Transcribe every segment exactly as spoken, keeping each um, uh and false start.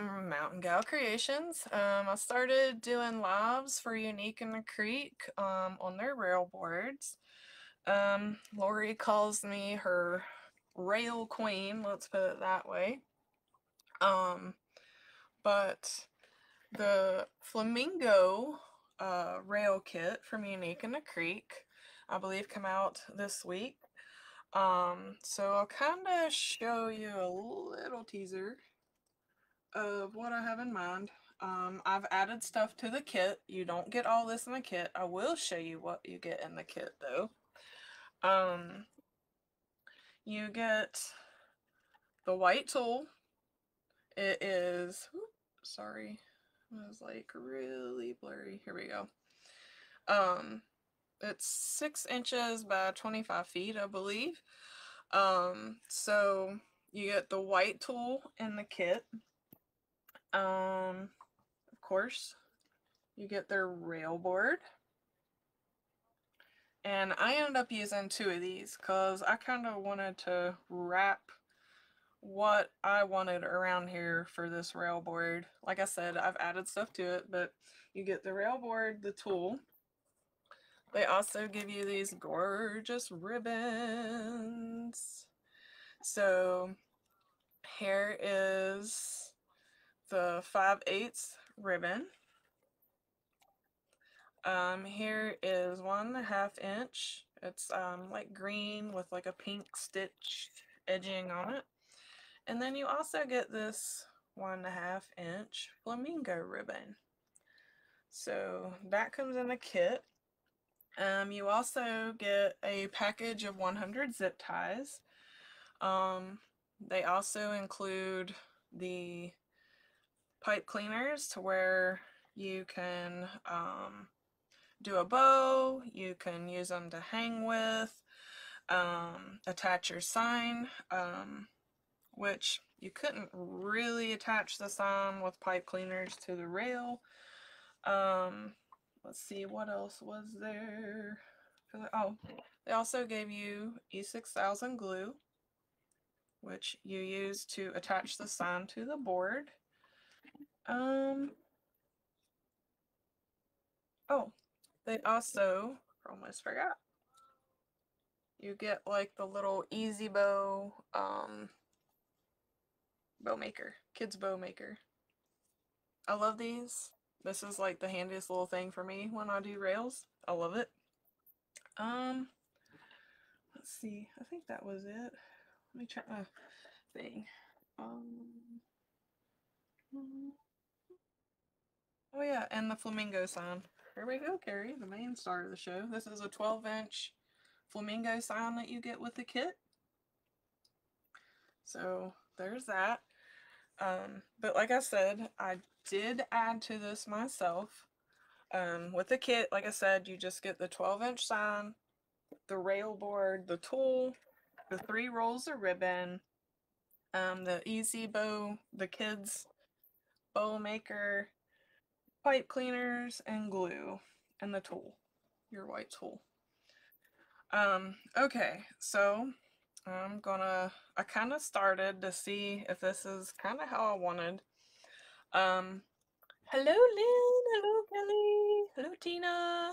from Mountain Gal Creations. Um, I started doing lives for Unique In The Creek um, on their rail boards. Um, Lori calls me her rail queen, let's put it that way. Um, but the Flamingo uh, rail kit from Unique In The Creek, I believe, come out this week. Um, so I'll kind of show you a little teaser of what I have in mind. Um, I've added stuff to the kit. You don't get all this in the kit. I will show you what you get in the kit though. Um, you get the white tool. It is, whoop, sorry, it was like really blurry. Here we go. Um, it's six inches by twenty-five feet, I believe. Um, so you get the white tool in the kit. Um, of course, you get their rail board. And I ended up using two of these because I kind of wanted to wrap what I wanted around here for this rail board. Like I said, I've added stuff to it, but you get the rail board, the tool. They also give you these gorgeous ribbons. So here is the five eighths ribbon. Um, here is one and a half inch. It's um, like green with like a pink stitch edging on it. And then you also get this one and a half inch flamingo ribbon. So that comes in the kit. Um, you also get a package of one hundred zip ties. Um, they also include the pipe cleaners to where you can um, do a bow, you can use them to hang with, um, attach your sign, um, which you couldn't really attach the sign with pipe cleaners to the rail. Um, Let's see, what else was there? Oh, they also gave you E six thousand glue, which you use to attach the sign to the board. Um, oh, they also, almost forgot, you get like the little easy bow, um, bow maker, kids bow maker. I love these. This is like the handiest little thing for me when I do rails. I love it. Um, let's see. I think that was it. Let me check my thing. Um, oh yeah, and the flamingo sign. Here we go, Carrie, the main star of the show. This is a twelve inch flamingo sign that you get with the kit. So there's that. Um, but like I said, I did add to this myself. Um, with the kit, like I said, you just get the twelve inch sign, the rail board, the tool, the three rolls of ribbon, um, the easy bow, the kids bow maker, pipe cleaners, and glue, and the tool, your white tool. Um, okay, so I'm gonna, I kind of started to see if this is kind of how I wanted. Um, hello Lynn, hello Kelly, hello Tina.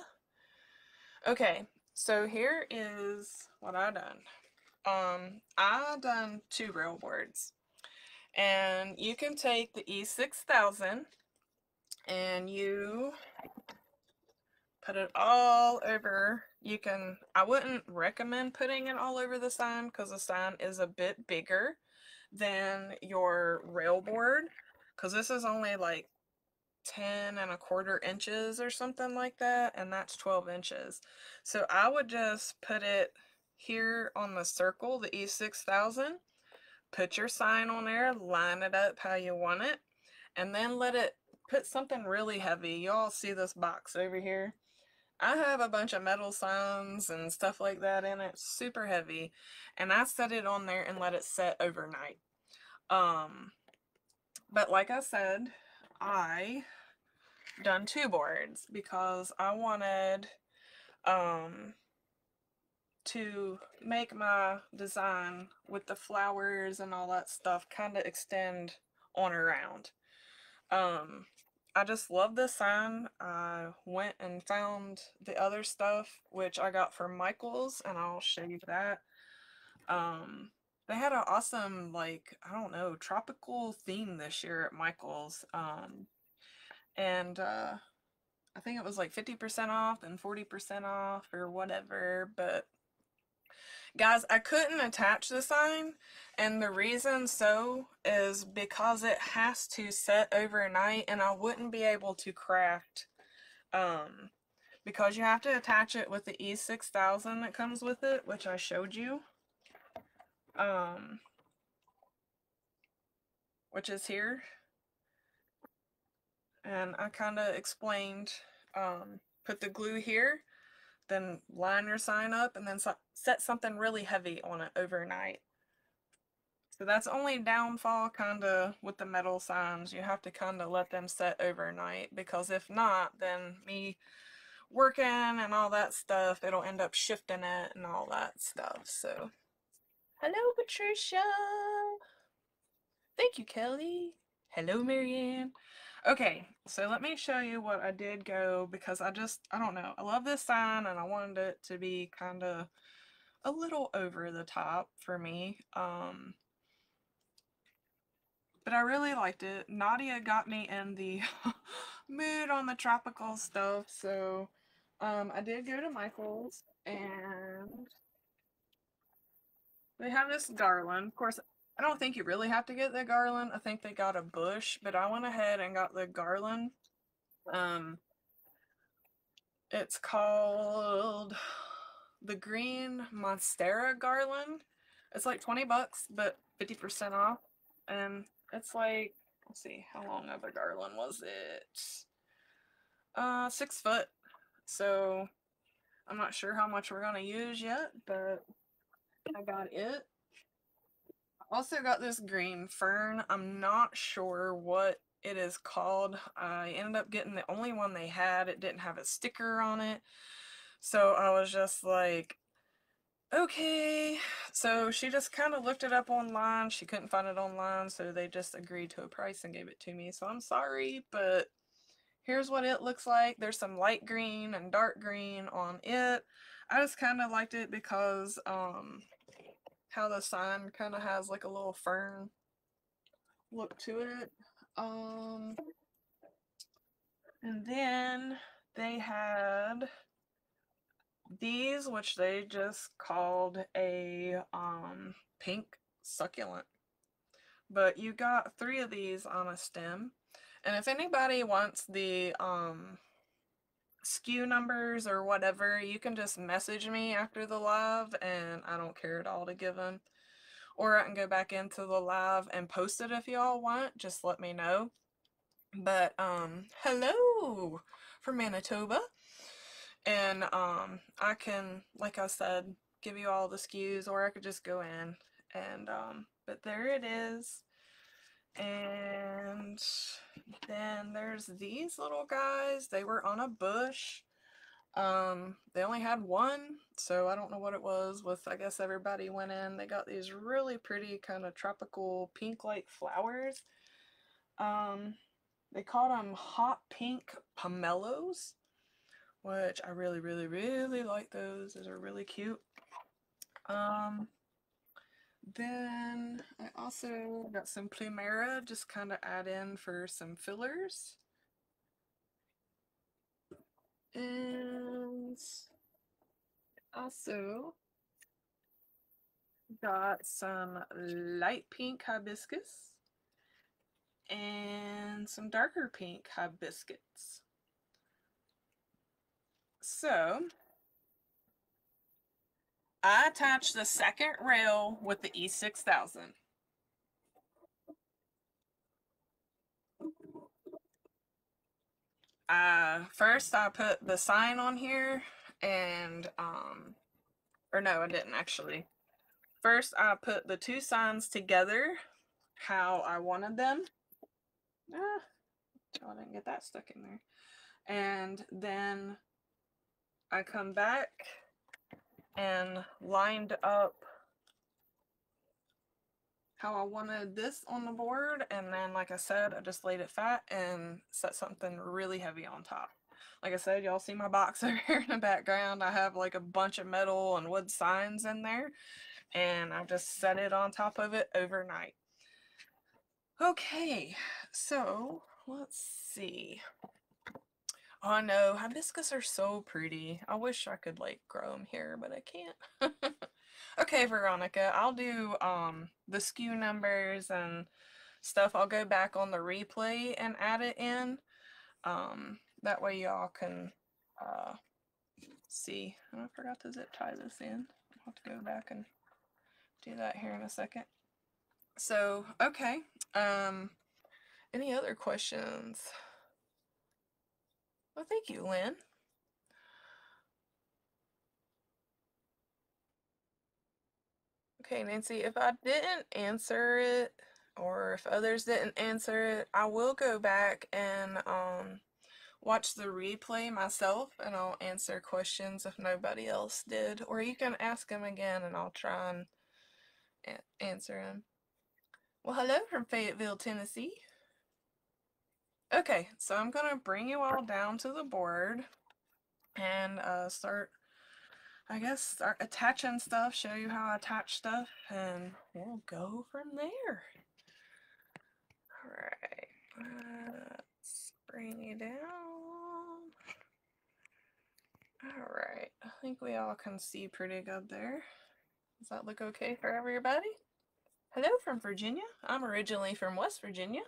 Okay, so here is what I done. Um, I done two rail boards, and you can take the E six thousand and you put it all over. You can, I wouldn't recommend putting it all over the sign because the sign is a bit bigger than your rail board, because this is only like ten and a quarter inches or something like that, and that's twelve inches. So I would just put it here on the circle, the E six thousand, put your sign on there, line it up how you want it, and then let it, put something really heavy. Y'all see this box over here? I have a bunch of metal signs and stuff like that in it, super heavy, and I set it on there and let it set overnight. Um, but like I said, I done two boards because I wanted um, to make my design with the flowers and all that stuff kind of extend on around. Um, I just love this sign. I went and found the other stuff, which I got from Michaels, and I'll show you that. Um, they had an awesome, like, I don't know, tropical theme this year at Michaels. Um, and uh, I think it was like fifty percent off and forty percent off or whatever, but guys, I couldn't attach the sign, and the reason so is because it has to set overnight, and I wouldn't be able to craft, um, because you have to attach it with the E six thousand that comes with it, which I showed you, um, which is here, and I kind of explained, um, put the glue here, then line your sign up, and then so set something really heavy on it overnight. So that's only downfall kind of with the metal signs. You have to kind of let them set overnight, because if not, then me working and all that stuff, it'll end up shifting it and all that stuff. So hello, Patricia. Thank you, Kelly. Hello, Marianne. Okay, so let me show you what I did go, because I just, I don't know, I love this sign and I wanted it to be kind of a little over the top for me. Um, but I really liked it. Nadia got me in the mood on the tropical stuff, so um, I did go to Michael's, and they have this garland, of course. I don't think you really have to get the garland. I think they got a bush, but I went ahead and got the garland. Um, it's called the Green Monstera Garland. It's like twenty bucks, but fifty percent off. And it's like, let's see, how long of a garland was it? Uh, six foot. So I'm not sure how much we're gonna use yet, but I got it. Also got this green fern. I'm not sure what it is called. I ended up getting the only one they had. It didn't have a sticker on it, so I was just like, okay. So she just kind of looked it up online. She couldn't find it online, so they just agreed to a price and gave it to me. So I'm sorry, but here's what it looks like. There's some light green and dark green on it. I just kind of liked it because um how the sign kind of has like a little fern look to it. Um, and then they had these, which they just called a um, pink succulent. But you got three of these on a stem. And if anybody wants the um, S K U numbers or whatever, you can just message me after the live, and I don't care at all to give them, or I can go back into the live and post it if y'all want. Just let me know. But um hello from Manitoba, and um I can, like I said, give you all the S K Us, or I could just go in and um but there it is. And then there's these little guys. They were on a bush. Um, they only had one, so I don't know what it was with, I guess everybody went in. They got these really pretty kind of tropical pink-like flowers. Um, they called them hot pink pomelos, which I really, really, really like those. Those are really cute. Um... Then I also got some plumera, just kind of add in for some fillers. And also got some light pink hibiscus and some darker pink hibiscus. So I attached the second rail with the E six thousand. Uh, first I put the sign on here, and, um, or no, I didn't actually. First I put the two signs together how I wanted them. Ah, I didn't get that stuck in there. And then I come back and lined up how I wanted this on the board, and then like I said, I just laid it flat and set something really heavy on top. Like I said, y'all see my box over here in the background. I have like a bunch of metal and wood signs in there, and I just set it on top of it overnight. Okay, so let's see. Oh no, hibiscus are so pretty. I wish I could like grow them here, but I can't. Okay, Veronica, I'll do um, the S K U numbers and stuff. I'll go back on the replay and add it in. Um, that way y'all can uh, see. And I forgot to zip tie this in. I'll have to go back and do that here in a second. So, okay. Um, any other questions? Well, thank you, Lynn. Okay, Nancy, if I didn't answer it, or if others didn't answer it, I will go back and um, watch the replay myself, and I'll answer questions if nobody else did. Or you can ask them again, and I'll try and a answer them. Well, hello from Fayetteville, Tennessee. Okay, so I'm going to bring you all down to the board and uh, start... I guess start attaching stuff, show you how I attach stuff, and we'll go from there. Alright, let's bring you down. Alright, I think we all can see pretty good there. Does that look okay for everybody? Hello from Virginia. I'm originally from West Virginia.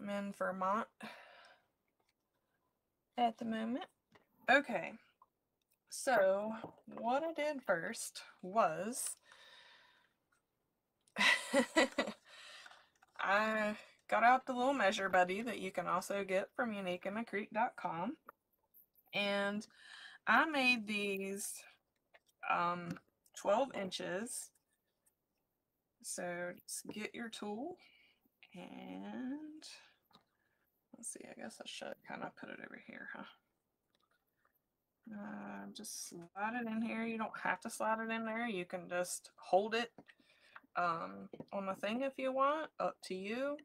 I'm in Vermont at the moment. Okay. So, what I did first was, I got out the little Measure Buddy that you can also get from unique in the creek dot com, and I made these um, twelve inches, so just get your tool, and let's see, I guess I should kind of put it over here, huh? Uh, just slide it in here. You don't have to slide it in there. You can just hold it um, on the thing if you want, up to you.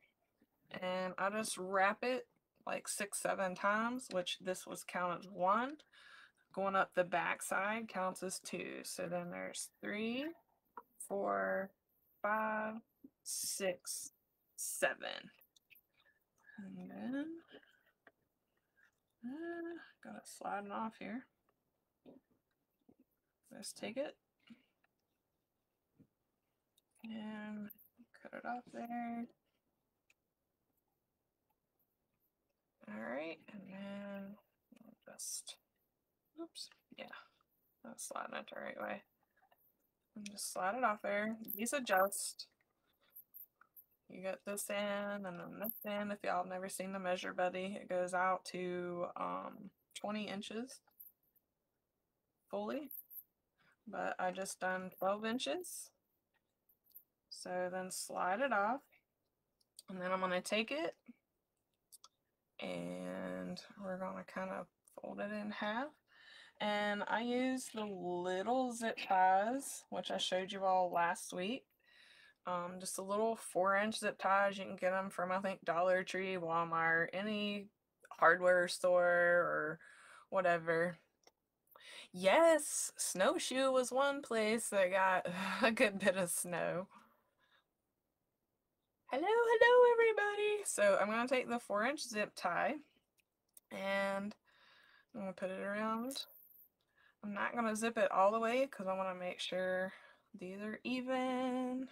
And I just wrap it like six, seven times, which this was counted as one. Going up the back side counts as two. So then there's three, four, five, six, seven. And then... Uh, got it sliding off here. Let's take it and cut it off there. Alright, and then we'll just, oops, yeah, that's sliding it the right way. And just slide it off there. These adjust. You get this in, and then this in. If y'all have never seen the Measure Buddy, it goes out to um, twenty inches fully. But I just done twelve inches. So then slide it off. And then I'm going to take it, and we're going to kind of fold it in half. And I use the little zip ties, which I showed you all last week. Um, just a little four inch zip ties. You can get them from, I think, Dollar Tree, Walmart, any hardware store or whatever. Yes, Snowshoe was one place that got a good bit of snow. Hello, hello, everybody. So I'm going to take the four inch zip tie, and I'm going to put it around. I'm not going to zip it all the way because I want to make sure these are even.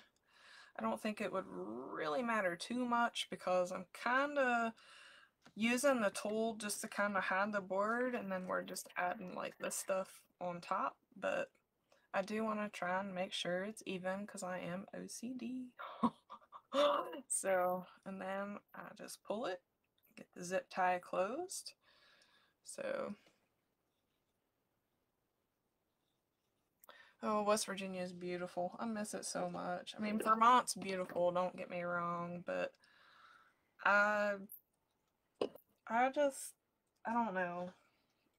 I don't think it would really matter too much because I'm kind of using the tool just to kind of hide the board, and then we're just adding like this stuff on top. But I do want to try and make sure it's even because I am O C D. So, and then I just pull it, get the zip tie closed. So, oh, West Virginia is beautiful. I miss it so much. I mean, Vermont's beautiful, don't get me wrong, but I, I just, I don't know.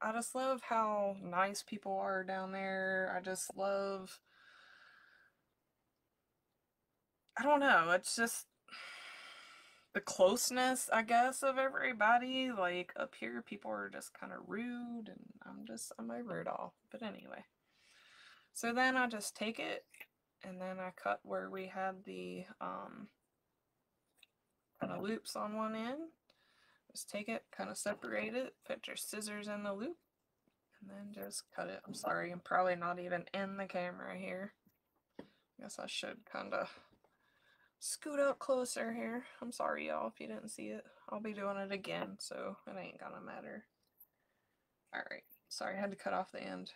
I just love how nice people are down there. I just love, I don't know, it's just the closeness, I guess, of everybody. Like, up here, people are just kind of rude, and I'm just, I'm over it all. But anyway. So then I just take it, and then I cut where we had the, um, kind of loops on one end. Just take it, kind of separate it, put your scissors in the loop, and then just cut it. I'm sorry, I'm probably not even in the camera here. I guess I should kind of scoot up closer here. I'm sorry, y'all, if you didn't see it. I'll be doing it again, so it ain't gonna matter. Alright, sorry, I had to cut off the end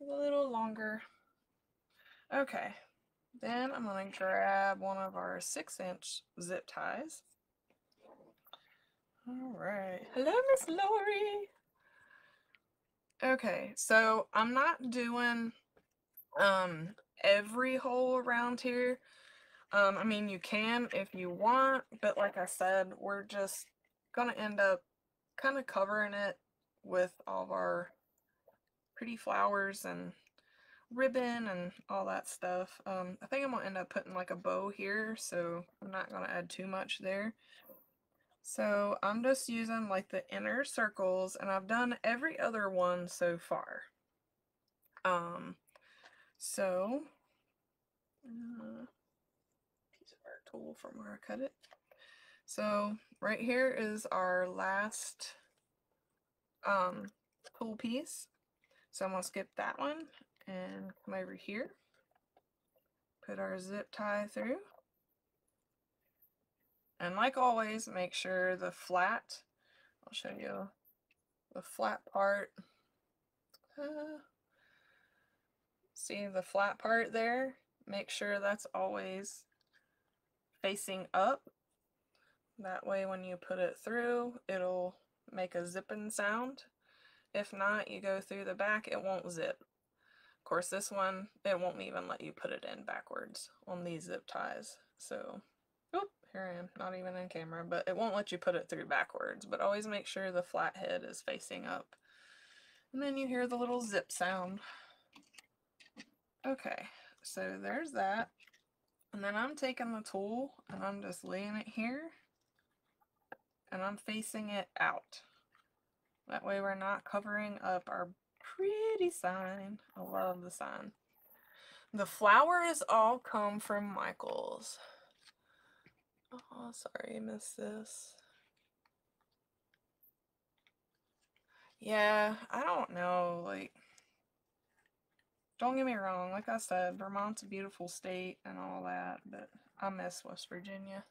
a little longer. Okay, then I'm gonna grab one of our six inch zip ties. Alright, hello, Miss Lori! Okay, so I'm not doing um, every hole around here. Um, I mean, you can if you want, but like I said, we're just going to end up kind of covering it with all of our pretty flowers and ribbon and all that stuff. Um, I think I'm going to end up putting like a bow here, so I'm not going to add too much there. So I'm just using like the inner circles, and I've done every other one so far. Um, so... Uh, of our tool from where I cut it. So right here is our last um, tool piece. So I'm going to skip that one and come over here. Put our zip tie through. And like always, make sure the flat, I'll show you the flat part. Uh, see the flat part there? Make sure that's always facing up. That way when you put it through, it'll make a zipping sound. If not, you go through the back, it won't zip. Of course, this one, it won't even let you put it in backwards on these zip ties. So, oop, here I am, not even in camera, but it won't let you put it through backwards. But always make sure the flat head is facing up. And then you hear the little zip sound. Okay, so there's that. And then I'm taking the tool and I'm just laying it here and I'm facing it out. That way we're not covering up our pretty sign. I love the sign. The flowers all come from Michaels. Oh, sorry, I missed this. Yeah, I don't know, like... Don't get me wrong, like I said, Vermont's a beautiful state and all that, but I miss West Virginia.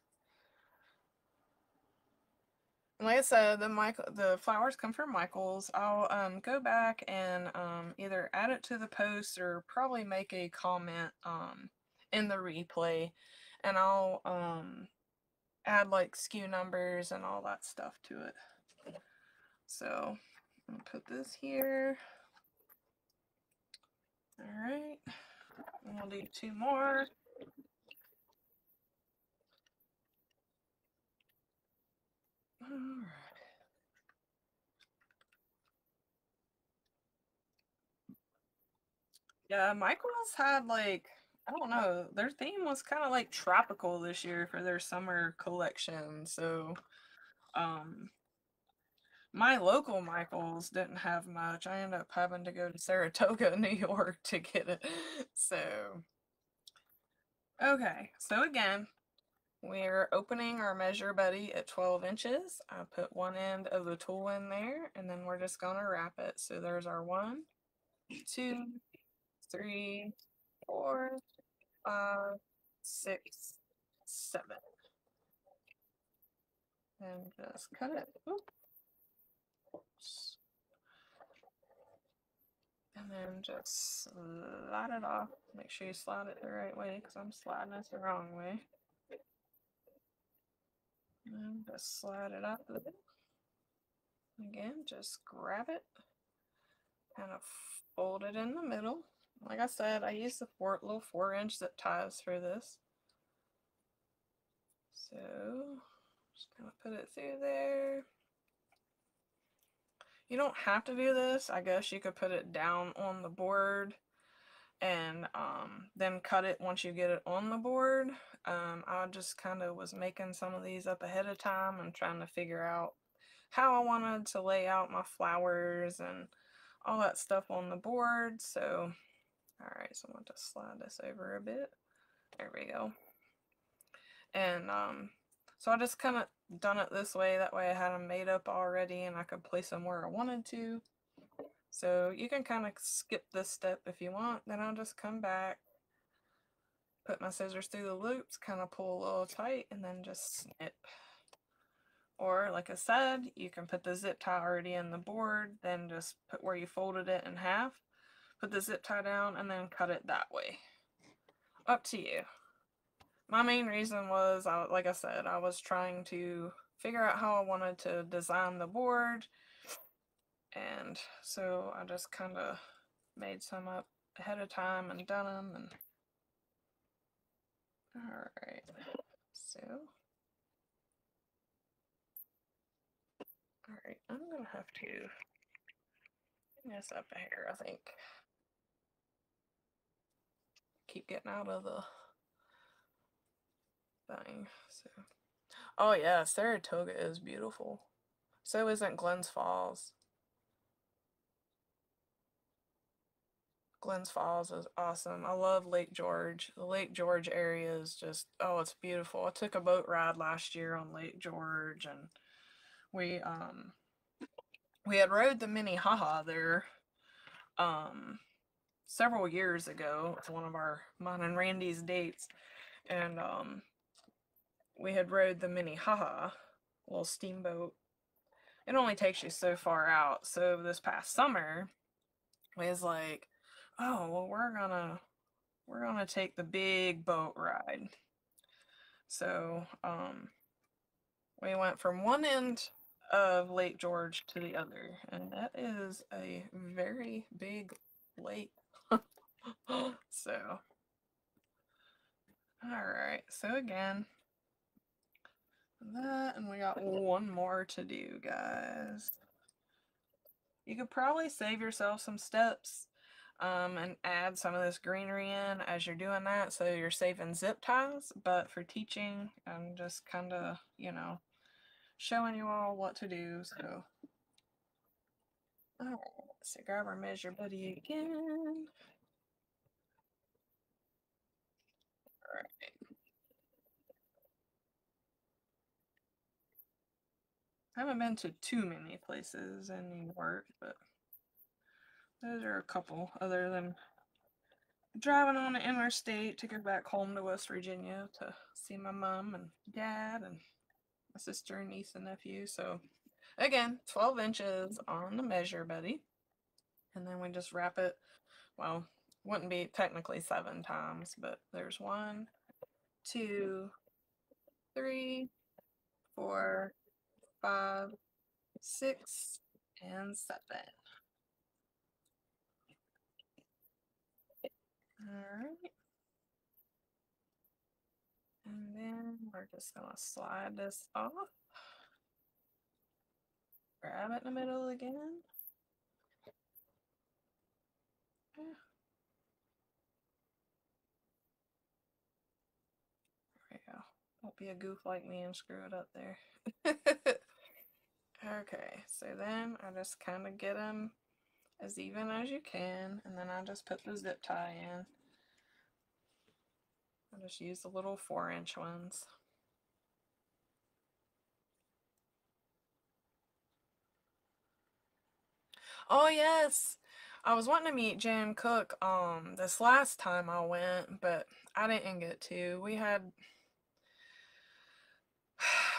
Like I said, the Michael, the flowers come from Michaels. I'll um, go back and um, either add it to the post or probably make a comment um, in the replay, and I'll um, add like S K U numbers and all that stuff to it. So I'm gonna put this here. All right, and we'll do two more. All right. Yeah, Michaels had like, I don't know, their theme was kind of like tropical this year for their summer collection. So, um, my local Michaels didn't have much. I ended up having to go to Saratoga, New York to get it. So, okay. So again, we're opening our Measure Buddy at twelve inches. I put one end of the tool in there, and then we're just going to wrap it. So there's our one, two, three, four, five, six, seven. And just cut it. Oop. And then just slide it off. Make sure you slide it the right way, because I'm sliding it the wrong way. And then just slide it up a bit. Again, just grab it, kind of fold it in the middle. Like I said, I use the four, little four inch zip ties for this. So just kind of put it through there. You don't have to do this. I guess you could put it down on the board and um, then cut it once you get it on the board. Um, I just kind of was making some of these up ahead of time and trying to figure out how I wanted to lay out my flowers and all that stuff on the board. So, all right, so I'm going to slide this over a bit. There we go. And um, so I just kind of done it this way. That way I had them made up already and I could place them where I wanted to. So you can kind of skip this step if you want. Then I'll just come back, put my scissors through the loops, kind of pull a little tight, and then just snip. Or, like I said, you can put the zip tie already in the board, then just put where you folded it in half, put the zip tie down, and then cut it that way. Up to you. My main reason was, I, like I said, I was trying to figure out how I wanted to design the board, and so I just kind of made some up ahead of time and done them. And... all right, so... Alright, I'm going to have to bring this up here, I think. Keep getting out of the thing. So, oh yeah, Saratoga is beautiful. So isn't Glens Falls. Glens Falls is awesome. I love Lake George. The Lake George area is just, oh, it's beautiful. I took a boat ride last year on Lake George, and We, um, we had rode the Minnehaha there, um, several years ago. It's one of our, mine and Randy's dates, and, um, we had rode the Minnehaha, little steamboat. It only takes you so far out, so this past summer, we was like, oh, well, we're gonna, we're gonna take the big boat ride. So, um, we went from one end of Lake George to the other, and that is a very big lake. So, all right, so again, that, and we got one more to do, guys. You could probably save yourself some steps um, and add some of this greenery in as you're doing that, so you're saving zip ties. But for teaching, I'm just kind of, you know, showing you all what to do. So, all right, so grab our Measure Buddy again. All right. I haven't been to too many places in New York, but those are a couple, other than driving on the interstate to go back home to West Virginia to see my mom and dad and my sister and niece and nephew. So again, twelve inches on the Measure Buddy, and then we just wrap it. Well, wouldn't be technically seven times, but there's one, two, three, four, five, six, and seven. All right. And then we're just going to slide this off, grab it in the middle again. Yeah. There we go. Don't be a goof like me and screw it up there. Okay, so then I just kind of get them as even as you can, and then I just put the zip tie in. I'll just use the little four inch ones. Oh yes! I was wanting to meet Jan Cook um this last time I went, but I didn't get to. We had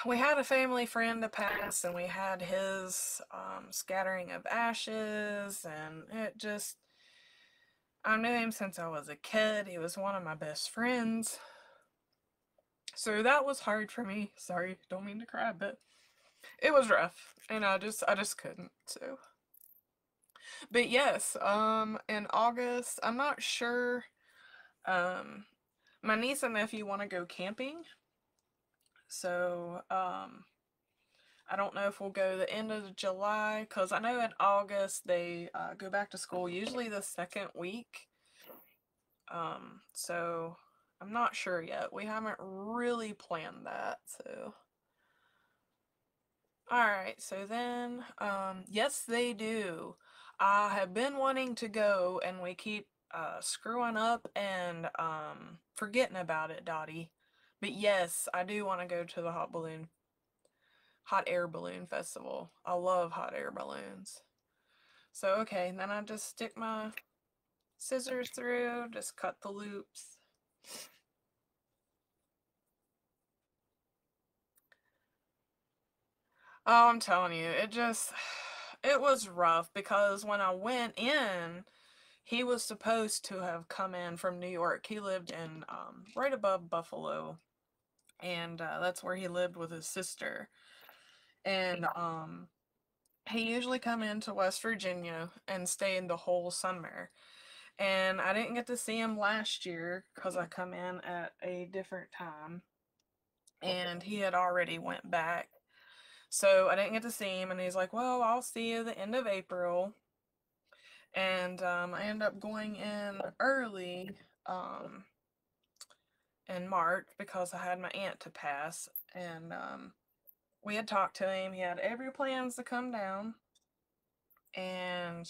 we had a family friend to pass, and we had his um scattering of ashes, and it just, I knew him since I was a kid. He was one of my best friends. So that was hard for me. Sorry, don't mean to cry, but it was rough. And I just I just couldn't. So, but yes, um in August, I'm not sure. Um my niece and nephew want to go camping. So, um I don't know if we'll go the end of July, because I know in August they uh, go back to school, usually the second week. Um, so I'm not sure yet. We haven't really planned that, so. Alright, so then, um, yes they do. I have been wanting to go, and we keep uh, screwing up and um, forgetting about it, Dottie. But yes, I do want to go to the hot balloon, hot air balloon festival. I love hot air balloons. So okay, and then I just stick my scissors through, just cut the loops. Oh, I'm telling you, it just, it was rough because when I went in, he was supposed to have come in from New York. He lived in um, right above Buffalo, and uh, that's where he lived with his sister. And um, he usually come into West Virginia and stayed the whole summer. And I didn't get to see him last year because I come in at a different time, and he had already went back. So I didn't get to see him, and he's like, well, I'll see you the end of April. And um, I ended up going in early um, in March because I had my aunt to pass. And um, we had talked to him. He had every plans to come down. And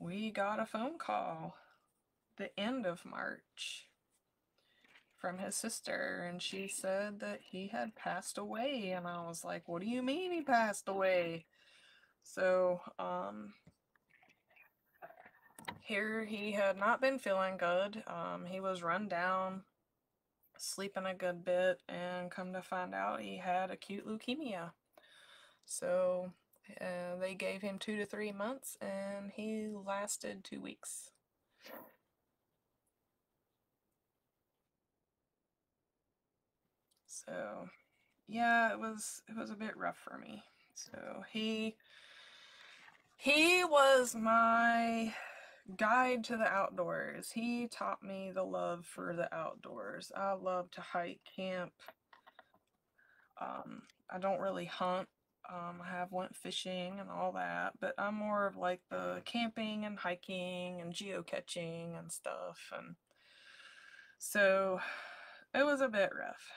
we got a phone call the end of March from his sister, and she said that he had passed away. And I was like, what do you mean he passed away? So um here he had not been feeling good. Um he was run down, sleeping a good bit, and come to find out he had acute leukemia. So uh, they gave him two to three months, and he lasted two weeks. So yeah, it was it was a bit rough for me. So he he was my guide to the outdoors. He taught me the love for the outdoors. I love to hike, camp. Um, I don't really hunt. Um, I have went fishing and all that, but I'm more of like the camping and hiking and geocaching and stuff. And so it was a bit rough.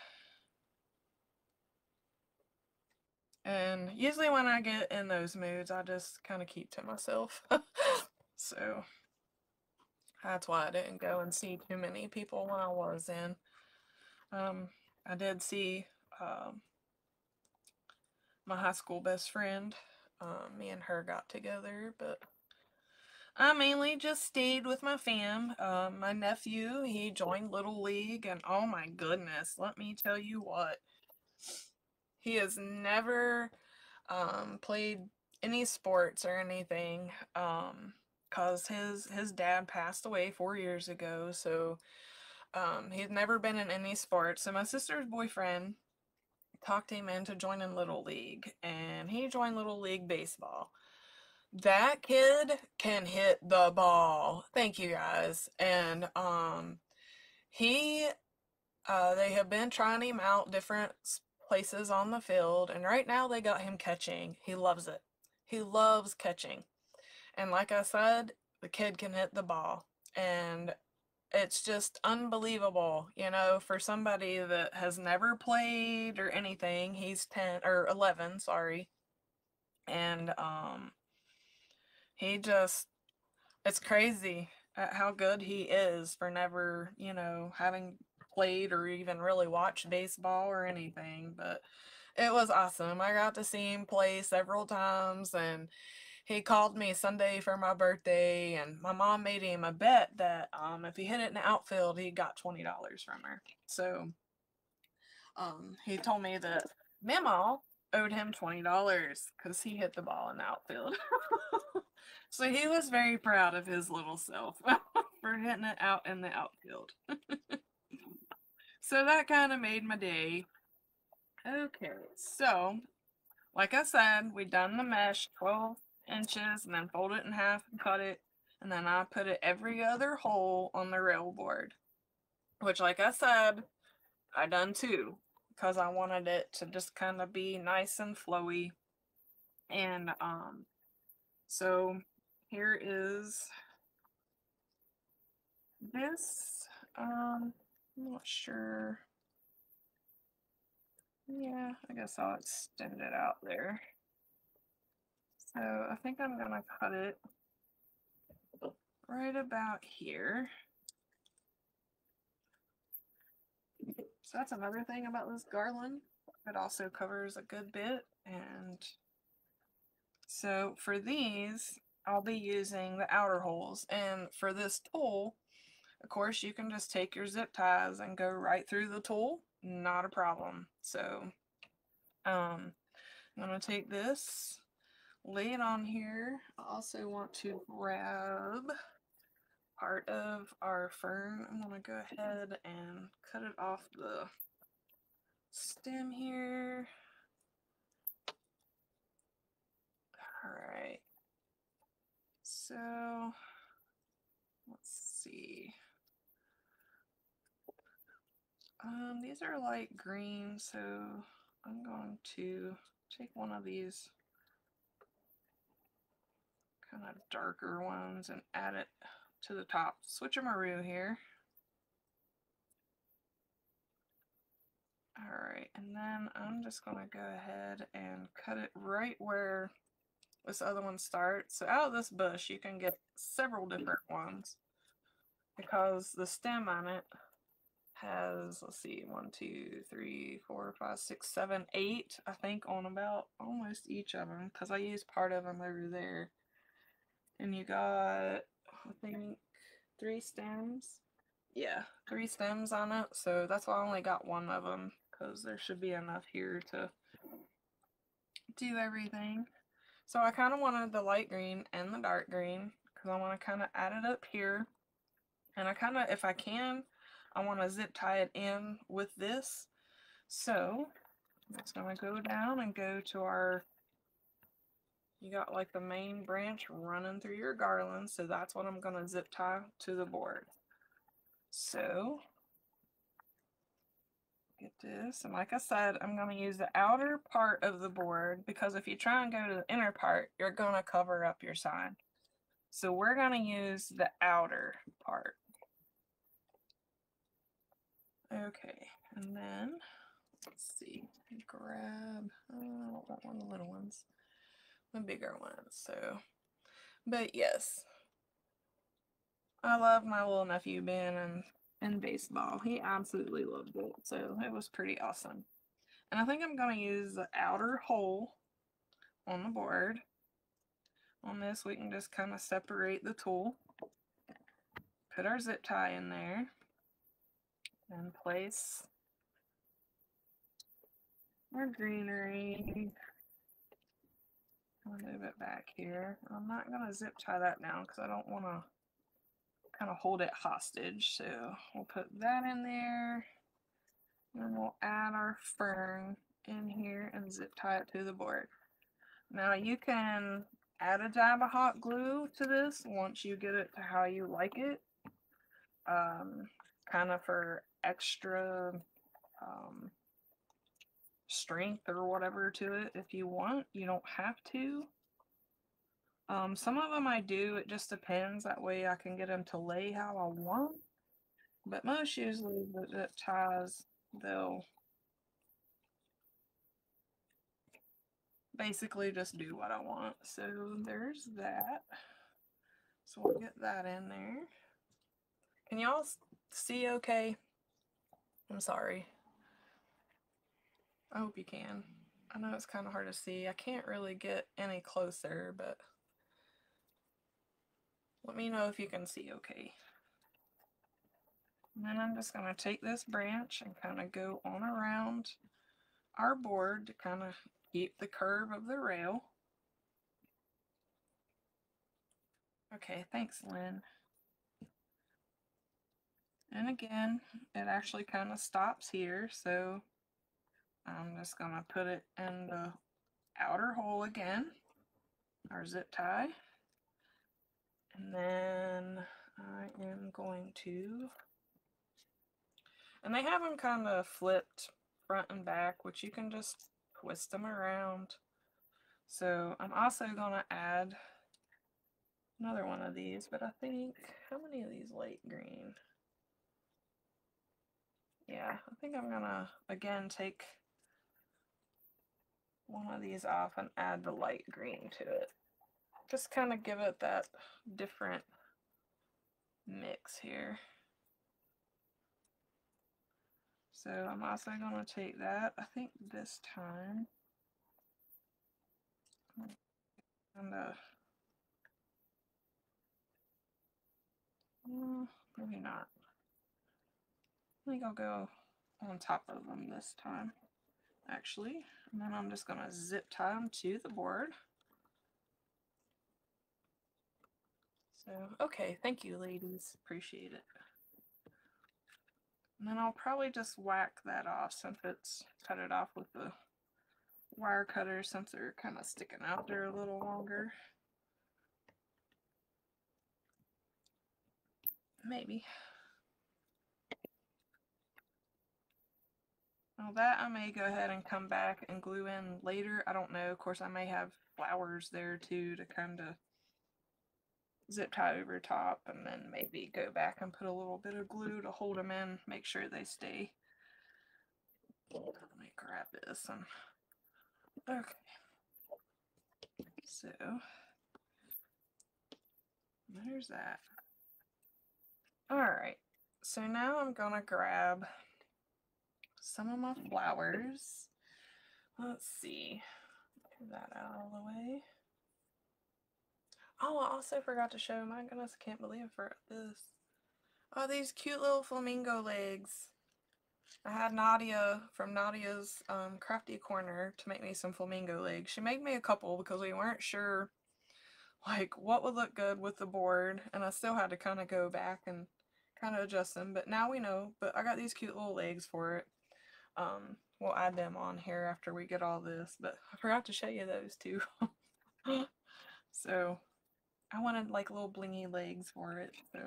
And usually when I get in those moods, I just kind of keep to myself. So that's why I didn't go and see too many people when I was in. Um, I did see um, my high school best friend. Um, me and her got together, but I mainly just stayed with my fam. Um, my nephew, he joined Little League, and oh my goodness, let me tell you what. He has never um, played any sports or anything um, because his, his dad passed away four years ago. So um, he'd never been in any sports. So my sister's boyfriend talked him into joining Little League, and he joined Little League Baseball. That kid can hit the ball. Thank you guys. And um, he, uh, they have been trying him out different sports places on the field, and right now they got him catching. He loves it. He loves catching. And like I said, the kid can hit the ball, and it's just unbelievable, you know, for somebody that has never played or anything. He's ten or eleven, sorry. And um he just, it's crazy at how good he is for never, you know, having played or even really watched baseball or anything. But it was awesome. I got to see him play several times, and he called me Sunday for my birthday, and my mom made him a bet that um, if he hit it in the outfield, he got twenty dollars from her. So um, he told me that Mamaw owed him twenty dollars because he hit the ball in the outfield. So he was very proud of his little self for hitting it out in the outfield. So that kind of made my day. Okay, so like I said, we done the mesh twelve inches and then fold it in half and cut it. And then I put it every other hole on the rail board, which like I said, I done two because I wanted it to just kind of be nice and flowy. And um, so here is this, um, I'm not sure. Yeah, I guess I'll extend it out there. So I think I'm going to cut it right about here. So that's another thing about this garland. It also covers a good bit. And so for these, I'll be using the outer holes. And for this tool, of course, you can just take your zip ties and go right through the tool. Not a problem. So um, I'm going to take this, lay it on here. I also want to grab part of our fern. I'm going to go ahead and cut it off the stem here. All right. So let's see. Um, these are light green, so I'm going to take one of these kind of darker ones and add it to the top. Switcheroo here. All right, and then I'm just going to go ahead and cut it right where this other one starts. So out of this bush, you can get several different ones because the stem on it has, let's see, one, two, three, four, five, six, seven, eight, I think, on about almost each of them, because I used part of them over there. And you got, I think, three stems. Yeah, three stems on it. So that's why I only got one of them, because there should be enough here to do everything. So I kind of wanted the light green and the dark green, because I want to kind of add it up here. And I kind of, if I can, I want to zip tie it in with this. So I'm just going to go down and go to our, you got like the main branch running through your garland. So that's what I'm going to zip tie to the board. So get this. And like I said, I'm going to use the outer part of the board, because if you try and go to the inner part, you're going to cover up your sign. So we're going to use the outer part. Okay, and then, let's see, grab, oh, I don't want one of the little ones, the bigger ones, so, but yes, I love my little nephew Ben in, in baseball. He absolutely loved it, so it was pretty awesome. And I think I'm going to use the outer hole on the board. On this, we can just kind of separate the tool, put our zip tie in there, and place more greenery. I'll move it back here. I'm not going to zip tie that now because I don't want to kind of hold it hostage. So we'll put that in there. And then we'll add our fern in here and zip tie it to the board. Now you can add a dab of hot glue to this once you get it to how you like it. Um, kind of for extra um, strength or whatever to it if you want. You don't have to. Um, some of them I do. It just depends. That way I can get them to lay how I want. But most usually the zip ties, they'll basically just do what I want. So there's that. So we'll get that in there. Can y'all see okay? I'm sorry. I hope you can. I know it's kind of hard to see. I can't really get any closer, but let me know if you can see okay. And then I'm just going to take this branch and kind of go on around our board to kind of keep the curve of the rail. Okay, thanks, Lynn. And again, it actually kind of stops here, so I'm just going to put it in the outer hole again, our zip tie. And then I am going to, and they have them kind of flipped front and back, which you can just twist them around. So I'm also going to add another one of these, but I think, how many of these late green? Yeah, I think I'm gonna, again, take one of these off and add the light green to it. Just kind of give it that different mix here. So I'm also gonna take that. I think this time I'm gonna, well, maybe not. I think I'll go on top of them this time, actually. And then I'm just gonna zip tie them to the board. So, okay, thank you, ladies. Appreciate it. And then I'll probably just whack that off since it's cut it off with the wire cutter since they're kind of sticking out there a little longer. Maybe. Now that I may go ahead and come back and glue in later. I don't know. Of course, I may have flowers there too to kind of zip tie over top, and then maybe go back and put a little bit of glue to hold them in, make sure they stay. Let me grab this and okay. So there's that. All right. So now I'm gonna grab some of my flowers. Let's see, move that out of the way. Oh, I also forgot to show, my goodness, I can't believe I forgot this. Oh, these cute little flamingo legs. I had Nadia from Nadia's um, Crafty Corner to make me some flamingo legs. She made me a couple because we weren't sure like what would look good with the board, and I still had to kind of go back and kind of adjust them, but now we know. But I got these cute little legs for it. Um, we'll add them on here after we get all this, but I forgot to show you those too. So I wanted like little blingy legs for it, so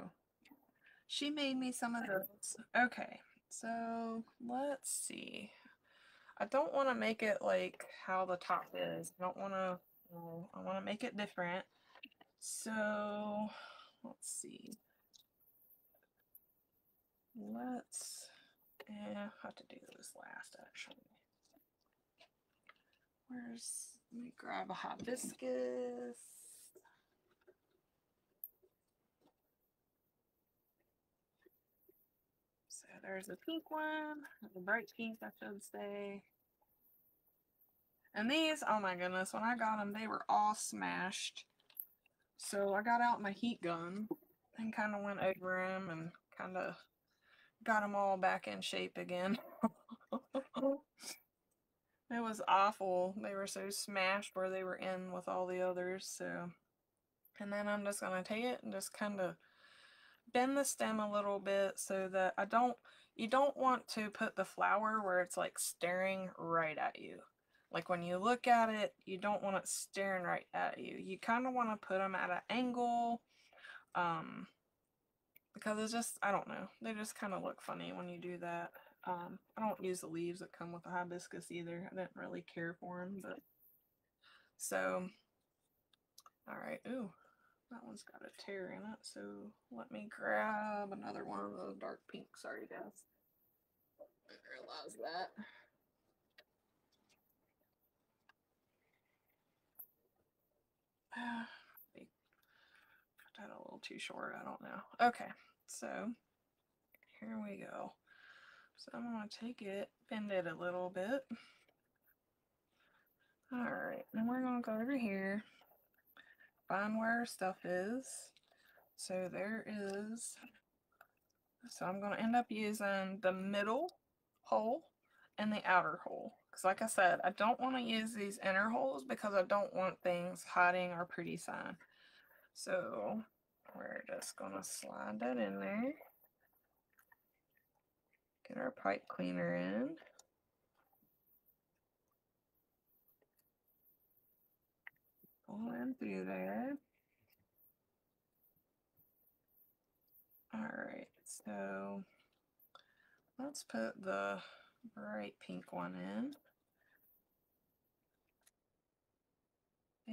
she made me some of those. Okay, so let's see. I don't want to make it like how the top is. I don't want to, well, I want to make it different. So let's see. Let's, yeah, I have to do this last, actually. Where's, let me grab a hibiscus. So there's a pink one, the bright pink, I should say. And these, oh my goodness, when I got them, they were all smashed. So I got out my heat gun and kind of went over them and kind of got them all back in shape again. It was awful. They were so smashed where they were in with all the others. So, and then I'm just going to take it and just kind of bend the stem a little bit so that I don't, you don't want to put the flower where it's like staring right at you. Like when you look at it, you don't want it staring right at you. You kind of want to put them at an angle. Um... Because it's just, I don't know, they just kind of look funny when you do that. Um, I don't use the leaves that come with the hibiscus either. I didn't really care for them, but. So, all right, ooh, that one's got a tear in it. So let me grab another one of those dark pink. Sorry, guys. Didn't realize that. Uh, That a little too short, I don't know. Okay, so here we go. So I'm gonna take it, bend it a little bit. All right, and we're gonna go over here, find where our stuff is. So there is, so I'm gonna end up using the middle hole and the outer hole. Because like I said, I don't wanna use these inner holes because I don't want things hiding our pretty sign. So we're just gonna slide that in there, get our pipe cleaner in. Pull in through there. All right, so let's put the bright pink one in.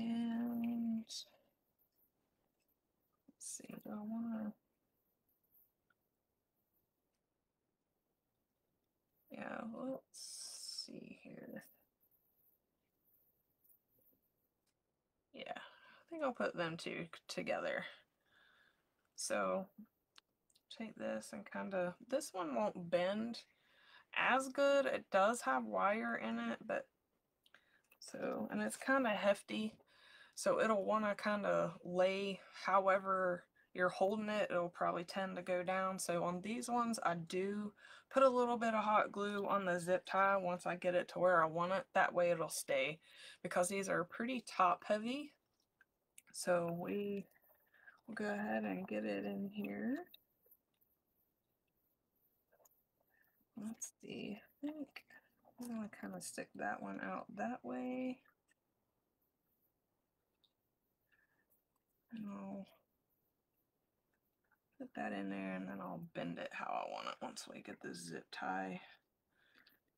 And I don't want to. Yeah, let's see here. Yeah, I think I'll put them two together. So take this and kind of, this one won't bend as good. It does have wire in it, but so, and it's kind of hefty. So it'll want to kind of lay however you're holding it. It'll probably tend to go down. So on these ones, I do put a little bit of hot glue on the zip tie once I get it to where I want it. That way it'll stay, because these are pretty top heavy. So we will go ahead and get it in here. Let's see. I think I'm going to kind of stick that one out that way. And I'll put that in there, and then I'll bend it how I want it once we get the zip tie.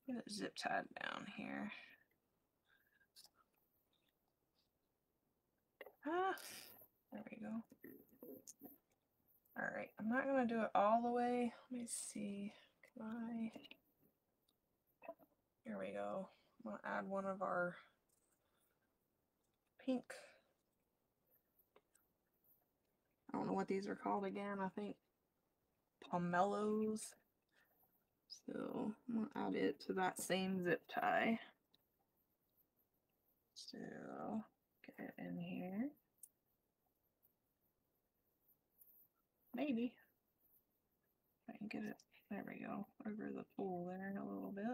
Get it zip tied down here. Ah, there we go. All right, I'm not going to do it all the way. Let me see. Can I? Here we go. I'm going to add one of our pink. I don't know what these are called again. I think pomelos. So I'm gonna add it to that same zip tie. So get it in here. Maybe if I can get it. There we go. Over the pool there a little bit.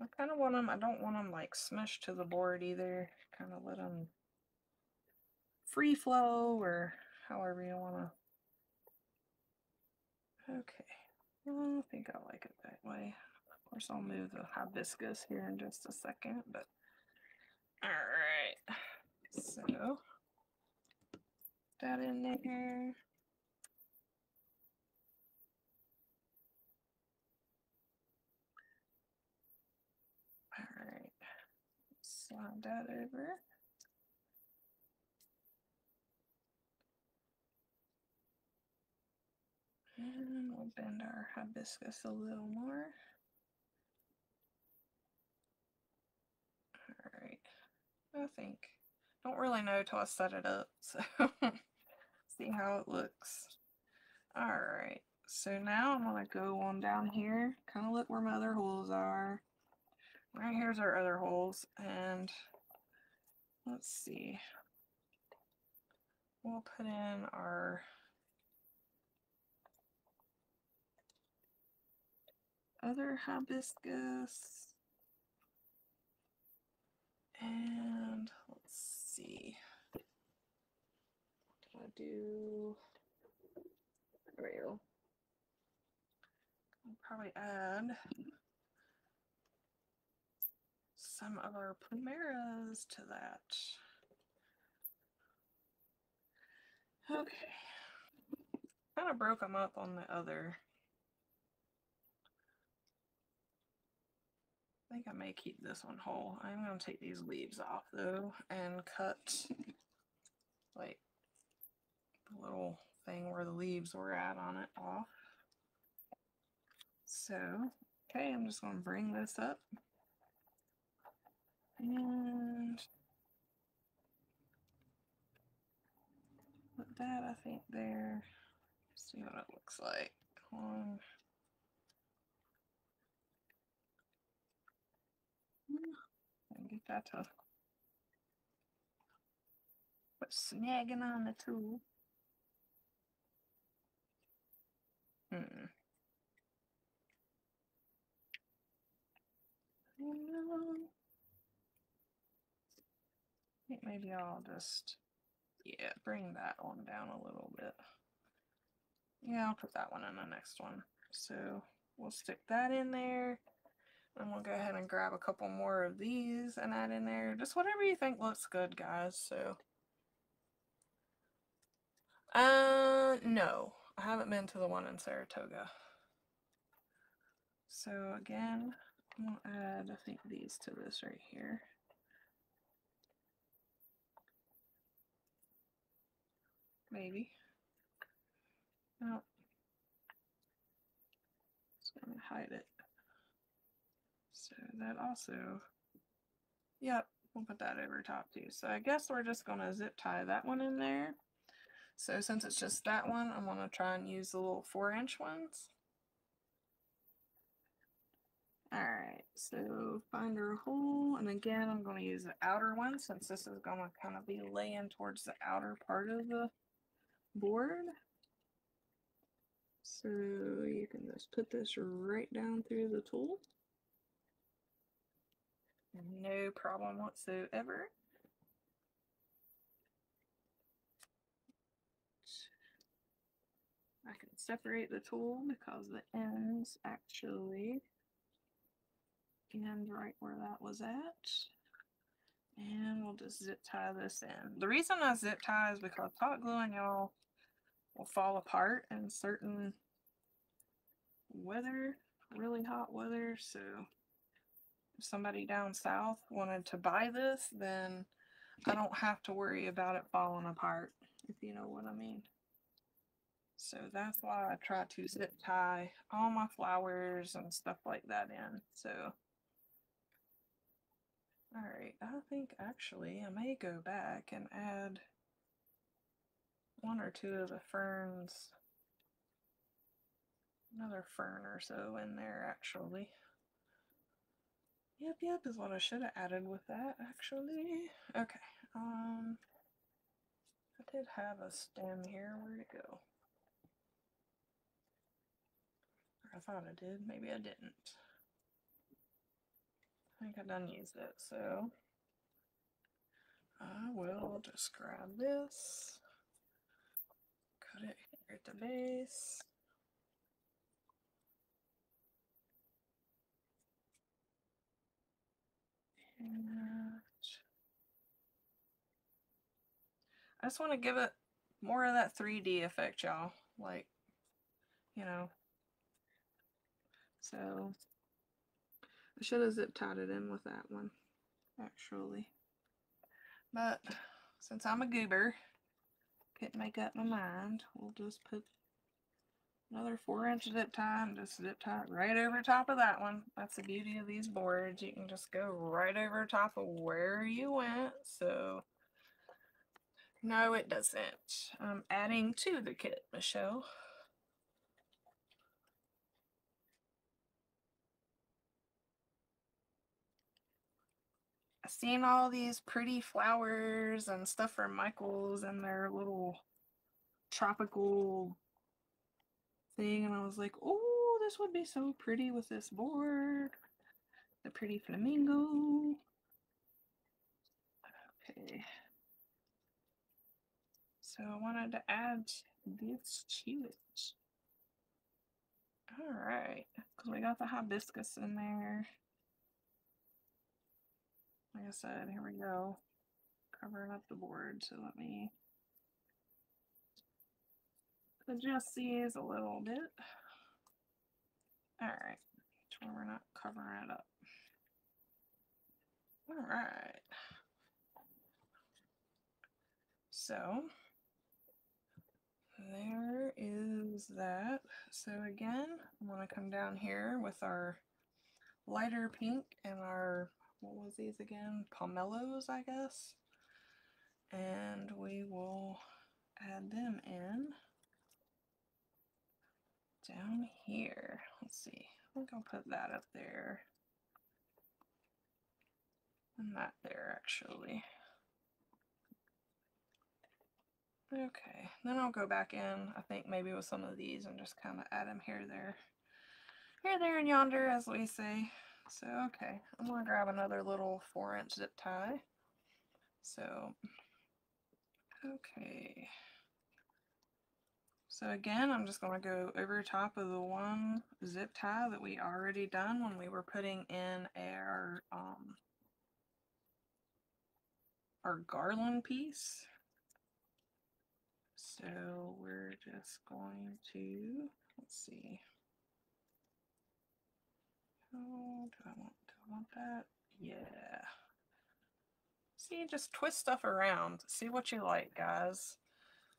I kind of want them. I don't want them like smushed to the board either. Kind of let them free flow, or however you want to. Okay, I think I like it that way. Of course, I'll move the hibiscus here in just a second, but all right. So, put that in there. All right, slide that over. And we'll bend our hibiscus a little more. All right, I think. Don't really know till I set it up, so see how it looks. All right, so now I'm gonna go on down here, kind of look where my other holes are. Right here's our other holes, and let's see. We'll put in our other hibiscus, and let's see, what do I do? There we go. I'll probably add some of our plumeras to that. Okay, kind of broke them up on the other. I think I may keep this one whole. I'm going to take these leaves off though and cut like the little thing where the leaves were at on it off. So, okay, I'm just going to bring this up and put that, I think, there. Let's see what it looks like. Um, And get that to put snagging on the tool. Hmm. I think maybe I'll just, yeah, bring that one down a little bit. Yeah, I'll put that one in the next one. So we'll stick that in there. And we'll go ahead and grab a couple more of these and add in there. Just whatever you think looks good, guys. So, uh, no, I haven't been to the one in Saratoga. So again, I'm gonna add, I think, these to this right here. maybe. No. So I'm going to hide it. So that also, yep, we'll put that over top too. So I guess we're just going to zip tie that one in there. So since it's just that one, I'm going to try and use the little four inch ones. Alright, so find our hole, and again I'm going to use the outer one since this is going to kind of be laying towards the outer part of the board. So you can just put this right down through the tool. No problem whatsoever. I can separate the tool because the ends actually end right where that was at, and we'll just zip tie this in. The reason I zip tie is because hot glue and y'all will fall apart in certain weather, really hot weather. So if somebody down south wanted to buy this, then I don't have to worry about it falling apart, if you know what I mean. So that's why I try to zip tie all my flowers and stuff like that in. So alright, I think actually I may go back and add one or two of the ferns, another fern or so in there actually. Yep, yep is what I should have added with that actually. Okay, um, I did have a stem here, where'd it go? I thought I did, maybe I didn't. I think I done used it, so I will just grab this, cut it here at the base. And I just want to give it more of that three D effect, y'all. Like, you know. So I should have zip tied it in with that one, actually. But since I'm a goober, couldn't make up my mind, we'll just put another four inch zip tie and just zip tie it right over top of that one. That's the beauty of these boards. You can just go right over top of where you went. So no, it doesn't. I'm adding to the kit, Michelle. Seen all these pretty flowers and stuff from Michaels and their little tropical thing, and I was like, oh, this would be so pretty with this board. The pretty flamingo. Okay. So I wanted to add this to it. Alright, because we got the hibiscus in there. Like I said, here we go, covering up the board. So let me adjust these a little bit. All right, make sure we're not covering it up. All right. So there is that. So again, I'm gonna come down here with our lighter pink and our, what was these again? Palmettos, I guess. And we will add them in down here. Let's see. I think I'll put that up there. And that there, actually. Okay. Then I'll go back in, I think, maybe with some of these and just kind of add them here, there. Here, there, and yonder, as we say. So, okay, I'm going to grab another little four inch zip tie. So, okay. So again, I'm just going to go over top of the one zip tie that we already done when we were putting in our, um, our garland piece. So we're just going to, let's see. Oh, do I want, do I want that? Yeah. See, just twist stuff around. See what you like, guys.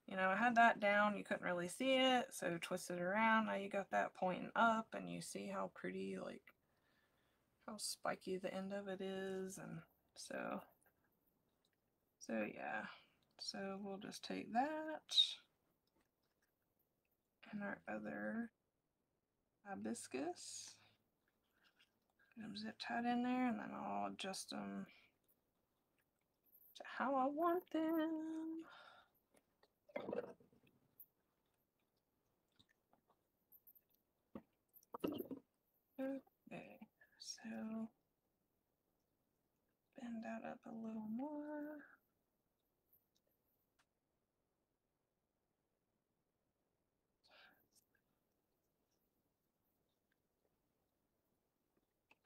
you know, I had that down, you couldn't really see it, so twist it around, now you got that pointing up, and you see how pretty, like, how spiky the end of it is, and so, so yeah, so we'll just take that, and our other hibiscus, get them zip tied in there, and then I'll adjust them to how I want them. Okay, so bend that up a little more.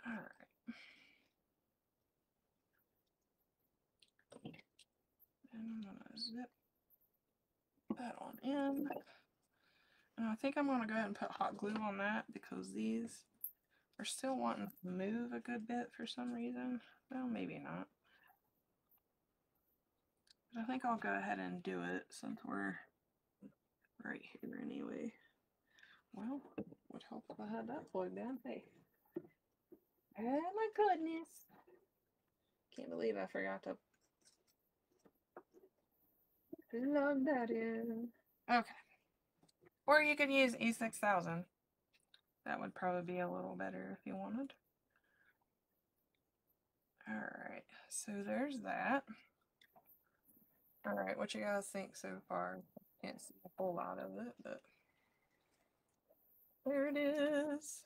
All right. And I'm gonna zip that on in, and I think I'm going to go ahead and put hot glue on that because these are still wanting to move a good bit for some reason. Well, maybe not, but I think I'll go ahead and do it since we're right here anyway. Well, would help if I had that plugged in. Hey, oh my goodness, can't believe I forgot to plug that in. Okay. Or you could use E six thousand. That would probably be a little better if you wanted. Alright, so there's that. Alright, what you guys think so far? Can't see a whole lot of it, but there it is.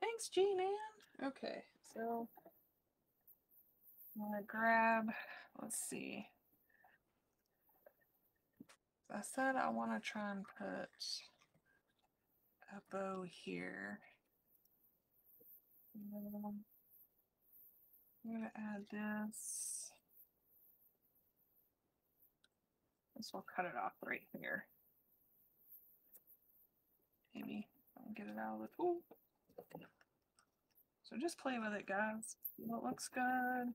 Thanks, G-Man. Okay, so I'm gonna grab, let's see. I said I want to try and put a bow here. I'm going to add this. This will cut it off right here. Maybe I'll get it out of the tool. So just play with it, guys. What looks good.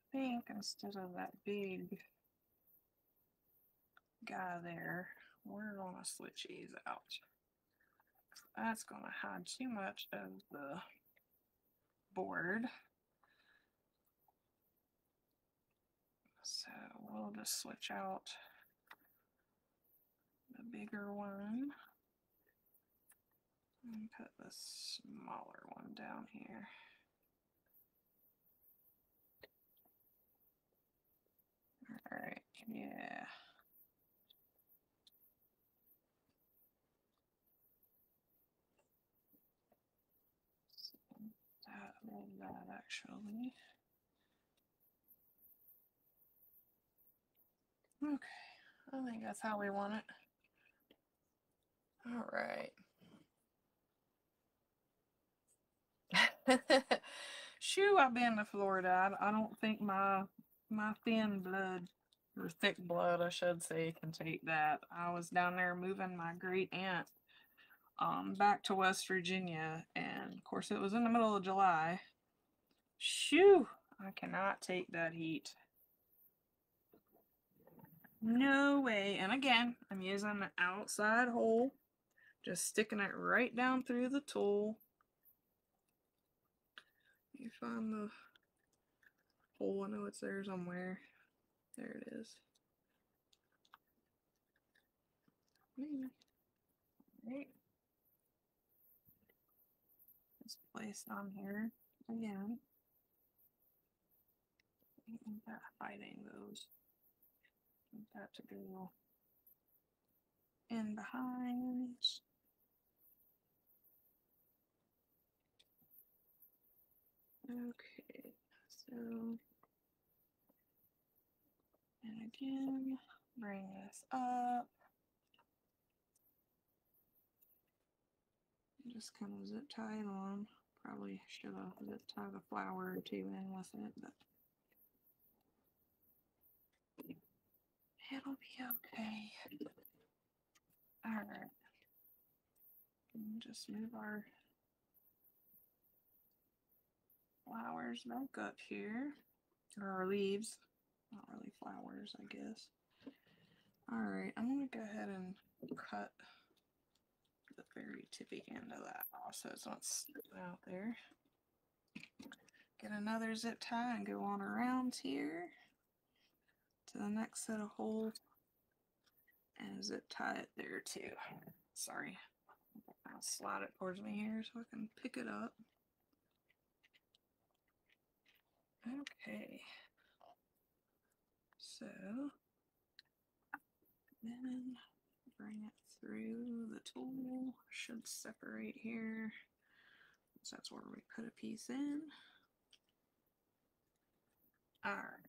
I think instead of that big guy there, we're gonna switch these out. That's gonna hide too much of the board. So we'll just switch out the bigger one and put the smaller one down here. Alright, yeah. So that will that actually. Okay, I think that's how we want it. Alright. Shoo, I've been to Florida. I, I don't think my My thin blood, or thick blood, I should say, can take that. I was down there moving my great aunt um, back to West Virginia, and of course it was in the middle of July. Shoo! I cannot take that heat. No way. And again, I'm using the outside hole, just sticking it right down through the tool. You find the hole. I know it's there somewhere. There it is. Maybe. Alright. Just place it on here again. I think that hiding those. I think that to go in behind. Okay, so. And again, bring this up. Just kind of zip tie it on. Probably should have zip tied the flower or two in with it, but it'll be okay. Alright. and just move our flowers back up here, or our leaves, not really flowers, I guess. All right, I'm gonna go ahead and cut the very tippy end of that off so it's not sticking out there. Get another zip tie and go on around here to the next set of holes and zip tie it there too. Sorry, I'll slide it towards me here so I can pick it up. Okay, so then bring it through the tool, should separate here, so that's where we put a piece in. Alright,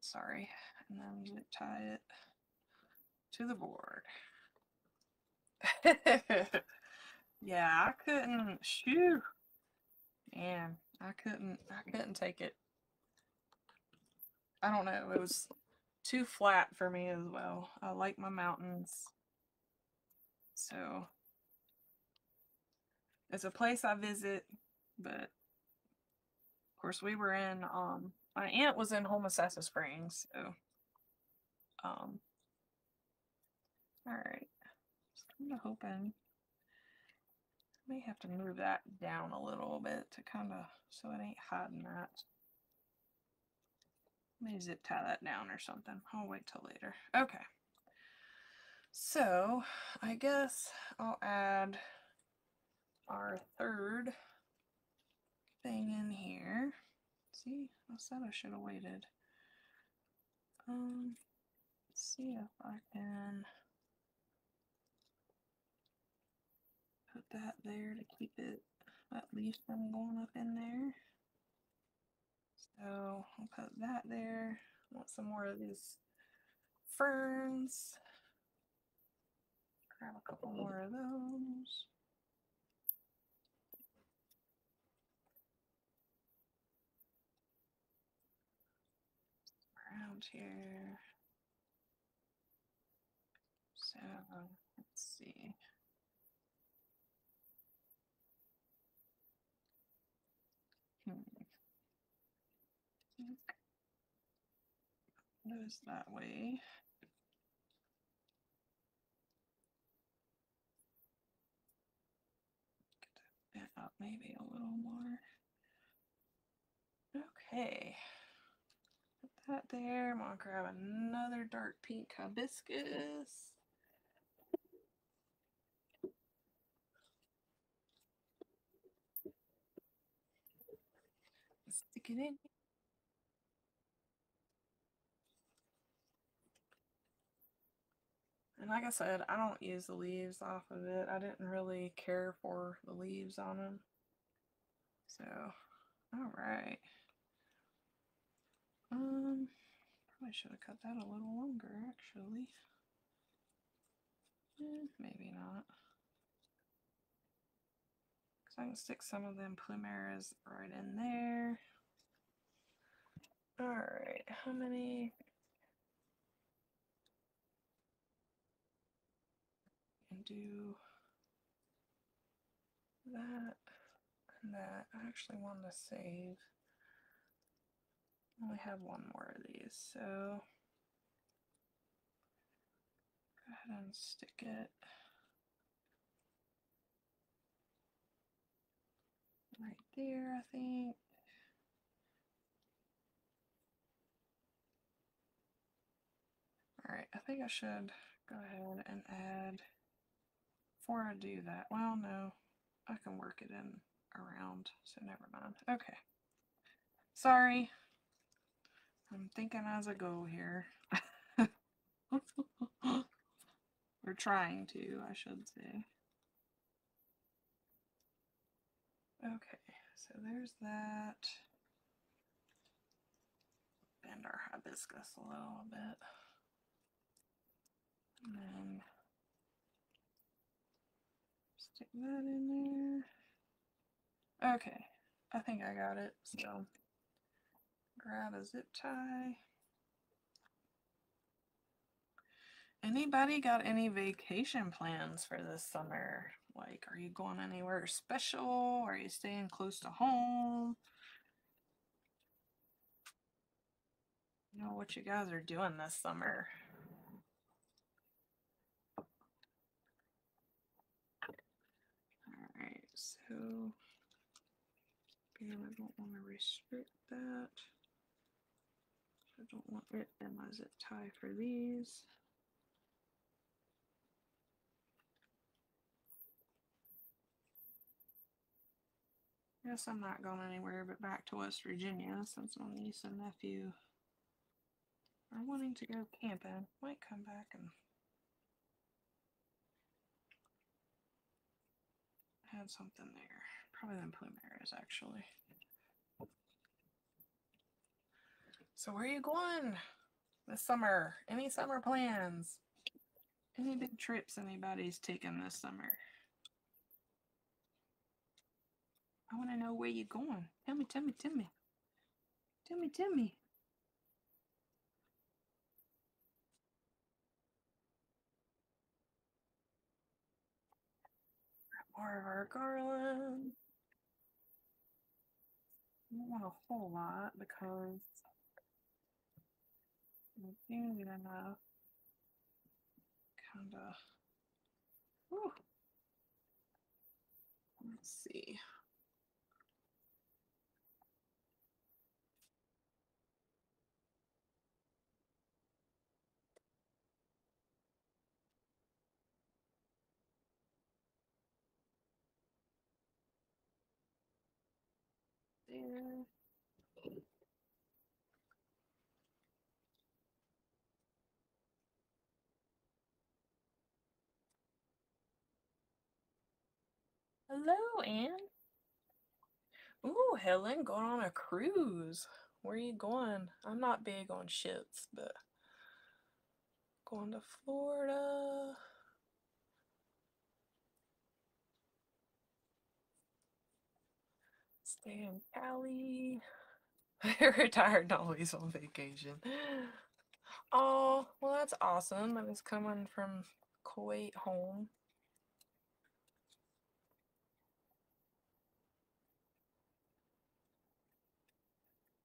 sorry, and then zip tie it to the board. Yeah, I couldn't, shoo, man, I couldn't, I couldn't take it. I don't know, it was too flat for me as well. I like my mountains, so it's a place I visit, but of course we were in, um, my aunt was in Homosassa Springs, so, um, all right. I'm hoping I may have to move that down a little bit to kind of so it ain't hiding that. Let me zip tie that down or something. I'll wait till later. Okay. So I guess I'll add our third thing in here. See, I said I should have waited. Um, let's see if I can put that there to keep it at least from going up in there. So I'll put that there. I want some more of these ferns. Grab a couple more of those. Around here. So let's see. Notice that way. Get that bent up maybe a little more. Okay. Put that there. I'm gonna grab another dark pink hibiscus. Stick it in. And like I said, I don't use the leaves off of it. I didn't really care for the leaves on them. So, all right. Um, probably should have cut that a little longer, actually. Eh, maybe not. Because I can stick some of them plumeras right in there. All right, how many? And do that and that. I actually wanted to save. I only have one more of these, so go ahead and stick it right there, I think. All right, I think I should go ahead and add. Before I do that, well, no, I can work it in around, so never mind. Okay. Sorry. I'm thinking as I go here. We're trying to, I should say. Okay, so there's that. Bend our hibiscus a little bit. And then stick that in there. Okay, I think I got it. So grab a zip tie. Anybody got any vacation plans for this summer? Like, are you going anywhere special? Are you staying close to home? You know what you guys are doing this summer. All right, so again, I don't want to restrict that. I don't want it in my zip tie for these. Yes, I'm not going anywhere but back to West Virginia since my niece and nephew are wanting to go camping. Might come back and add something there. Probably them plumeros, actually. So where are you going this summer? Any summer plans? Any big trips anybody's taking this summer? I want to know where you're going. Tell me, tell me, tell me. Tell me, tell me. More of our garland. I don't want a whole lot because I do need enough. Kind of. Let's see. There. Hello, Anne. Ooh, Helen, going on a cruise. Where are you going? I'm not big on ships, but going to Florida. Stay in Cali. Retired, always on vacation. Oh, well, that's awesome. I was coming from Kuwait home.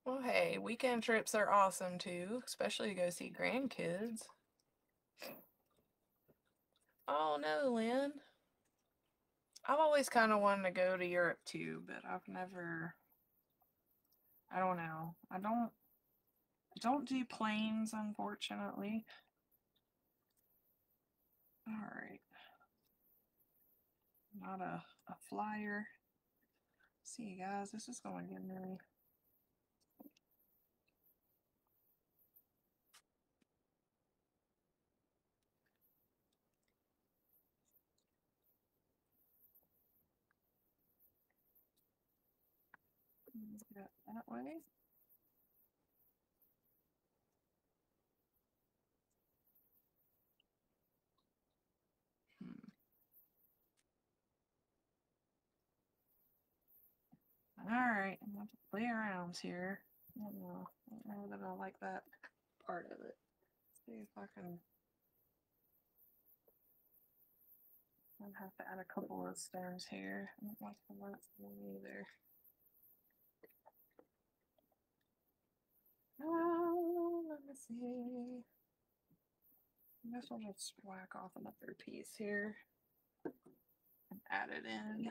Well, hey, weekend trips are awesome too, especially to go see grandkids. Oh no, Lynn. I've always kind of wanted to go to Europe too, but I've never, I don't know. I don't, I don't do planes, unfortunately. All right. Not a, a flyer. See you guys, this is going to get me. That way. Hmm. All right, I'm going to play around here. I don't know. I don't know that I like that part of it. Let's see if I can. I'll have to add a couple of stones here. I don't like the last one either. Oh, let me see. I guess I'll just whack off another piece here and add it in.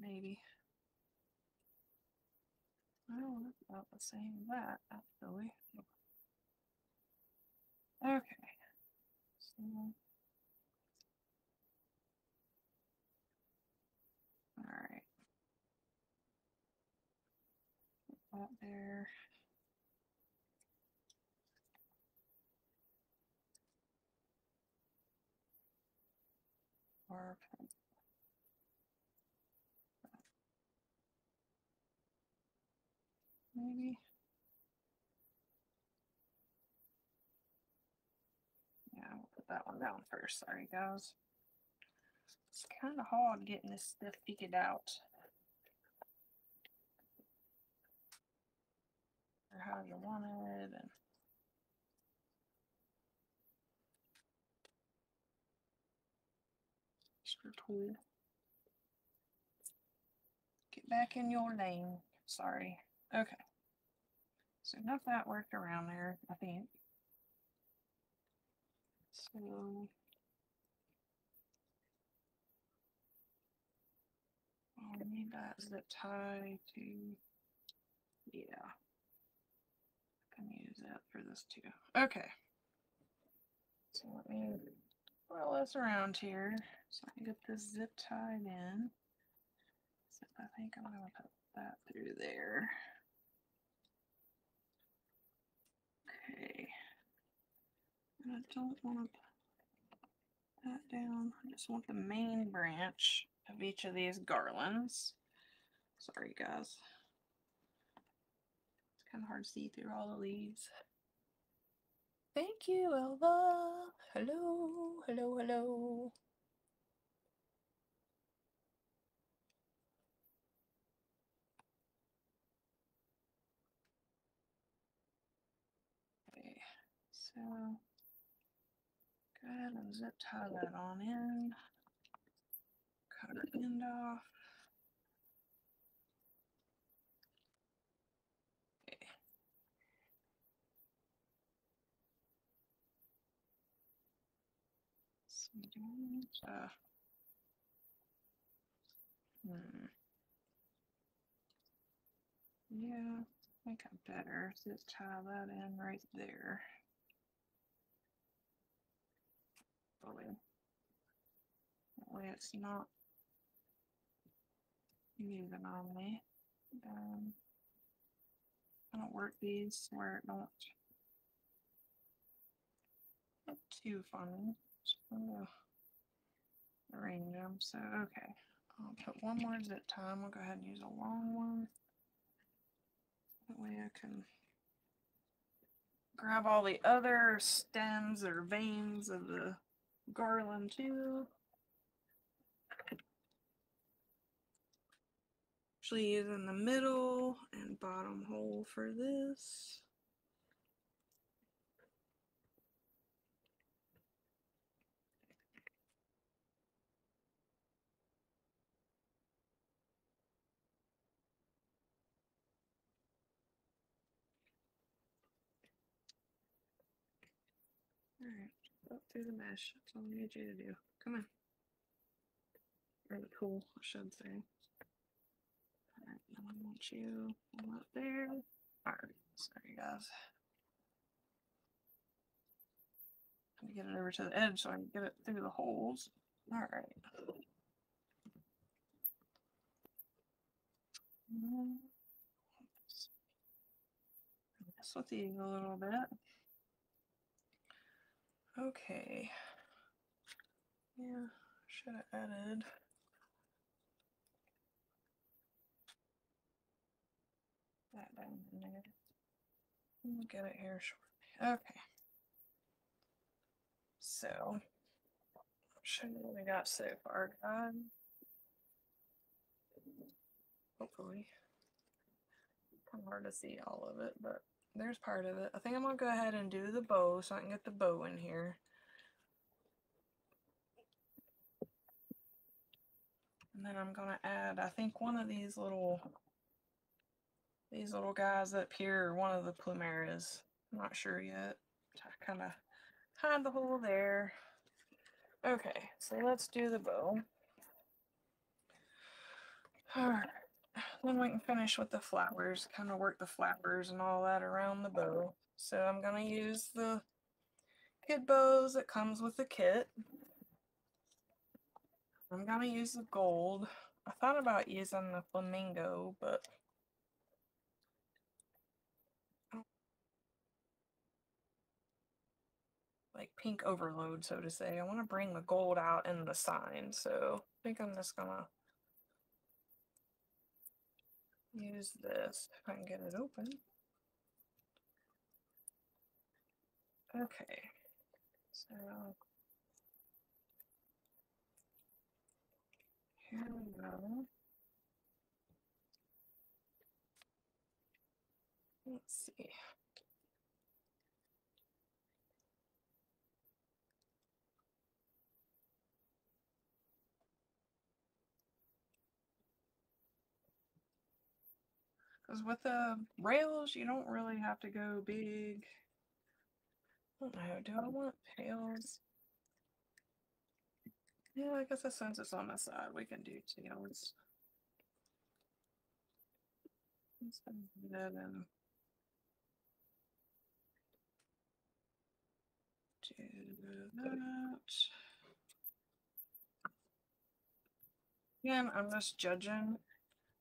Maybe. Oh, that's about the same as that, actually. Okay. So. All right, put that there. Or maybe. Yeah, we'll put that one down first. Sorry, guys. It's kind of hard getting this stuff figured out. Or how you want it. And extra tool. Get back in your lane. Sorry. Okay. So enough that worked around there, I think. So I need that zip tie to, yeah. I can use that for this too. Okay. So let me roll this around here so I can get this zip tie in. So I think I'm gonna put that through there. Okay. And I don't want to put that down. I just want the main branch of each of these garlands. Sorry guys. It's kind of hard to see through all the leaves. Thank you, Elva. Hello, hello, hello. Okay, so go ahead and zip tie that on in. Cut our end off. Okay. So we do need to, hmm. Yeah, I think I'm better. Just tie that in right there. Probably. That way it's not moving on me. Um, I don't work these where it don't get too funny. Just gonna arrange them. So okay, I'll put one more zip tie. I'll go ahead and use a long one. That way I can grab all the other stems or veins of the garland too. Actually using the middle and bottom hole for this. Alright, up through the mesh. That's all I need you to do. Come on. Or the tool, I should say. Alright, now I want you all up there. Alright, sorry guys. I'm gonna get it over to the edge so I can get it through the holes. Alright. Mess with these a little bit. Okay. Yeah, should have added. That down in there. We'll get it here shortly. Okay. So, show you what we got so far done. Hopefully. Kind of hard to see all of it, but there's part of it. I think I'm gonna go ahead and do the bow so I can get the bow in here. And then I'm gonna add, I think one of these little These little guys up here are one of the plumeras. I'm not sure yet. I kind of hide the hole there. Okay, so let's do the bow. Alright, then we can finish with the flowers, kind of work the flowers and all that around the bow. So I'm going to use the kid bows that comes with the kit. I'm going to use the gold. I thought about using the flamingo, but like pink overload, so to say. I want to bring the gold out in the sign, so I think I'm just gonna use this if I can get it open. Okay, so here we go. Let's see. Because with the rails, you don't really have to go big. I don't know. Do I want pails? Yeah, I guess since it's on the side, we can do tails. Let's do that in. Do that. Again, I'm just judging.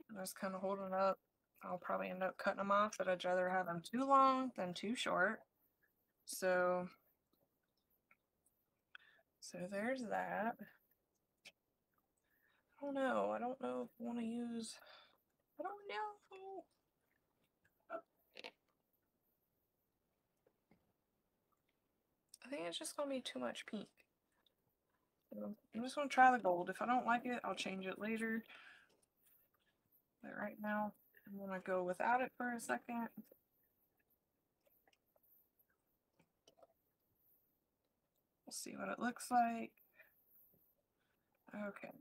I'm just kind of holding up. I'll probably end up cutting them off, but I'd rather have them too long than too short. So, so there's that. I don't know. I don't know if I want to use. I don't know. I think it's just going to be too much pink. So I'm just going to try the gold. If I don't like it, I'll change it later. But right now, I'm going to go without it for a second. We'll see what it looks like. Okay.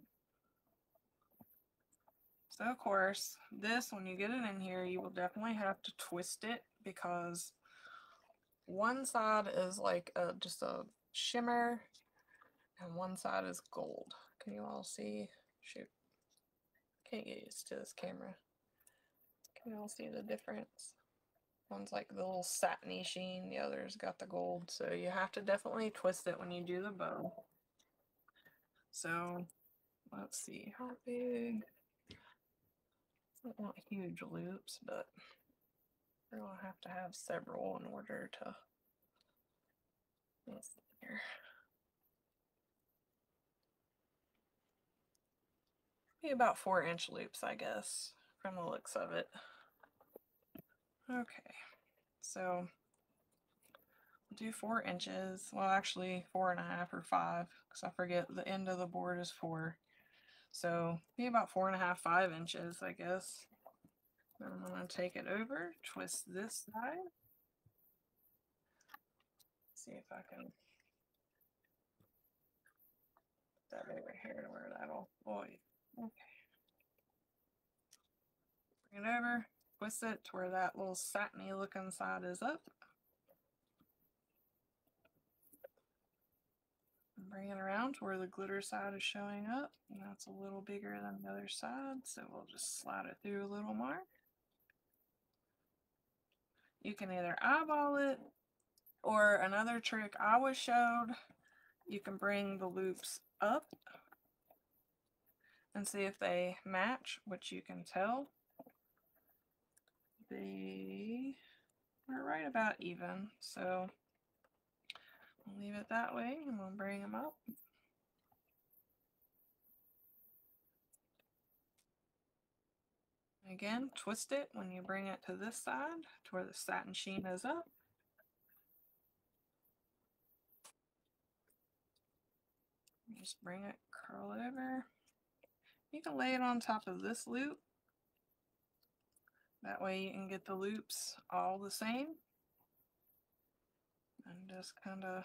So, of course, this, when you get it in here, you will definitely have to twist it because one side is like a, just a shimmer and one side is gold. Can you all see? Shoot. Can't get used to this camera. Can you all see the difference? One's like the little satiny sheen, the other's got the gold. So you have to definitely twist it when you do the bow. So let's see how big. I want huge loops, but we're going to have to have several in order to. Let's see here. Be about four inch loops, I guess, from the looks of it. Okay, so we'll do four inches. Well, actually, four and a half or five, because I forget the end of the board is four. So be about four and a half, five inches, I guess. I'm going to take it over, twist this side. See if I can put that over here to where that'll. Oh, yeah. Okay. Bring it over, twist it to where that little satiny looking side is up. And bring it around to where the glitter side is showing up. And that's a little bigger than the other side, so we'll just slide it through a little more. You can either eyeball it, or another trick I was showed, you can bring the loops up and see if they match, which you can tell. They are right about even, so I'll leave it that way and we'll bring them up. Again, twist it when you bring it to this side, to where the satin sheen is up. Just bring it, curl it over. You can lay it on top of this loop. That way you can get the loops all the same. And just kind of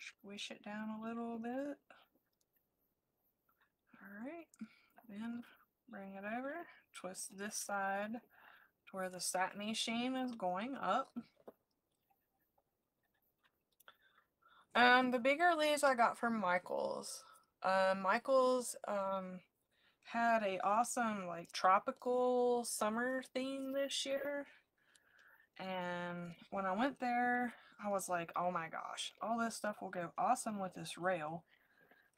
squish it down a little bit. All right, then bring it over, twist this side to where the satiny sheen is going up. Um, the bigger leaves I got from Michaels. Uh, Michaels um, had a awesome like tropical summer theme this year, and when I went there I was like, oh my gosh, all this stuff will go awesome with this rail.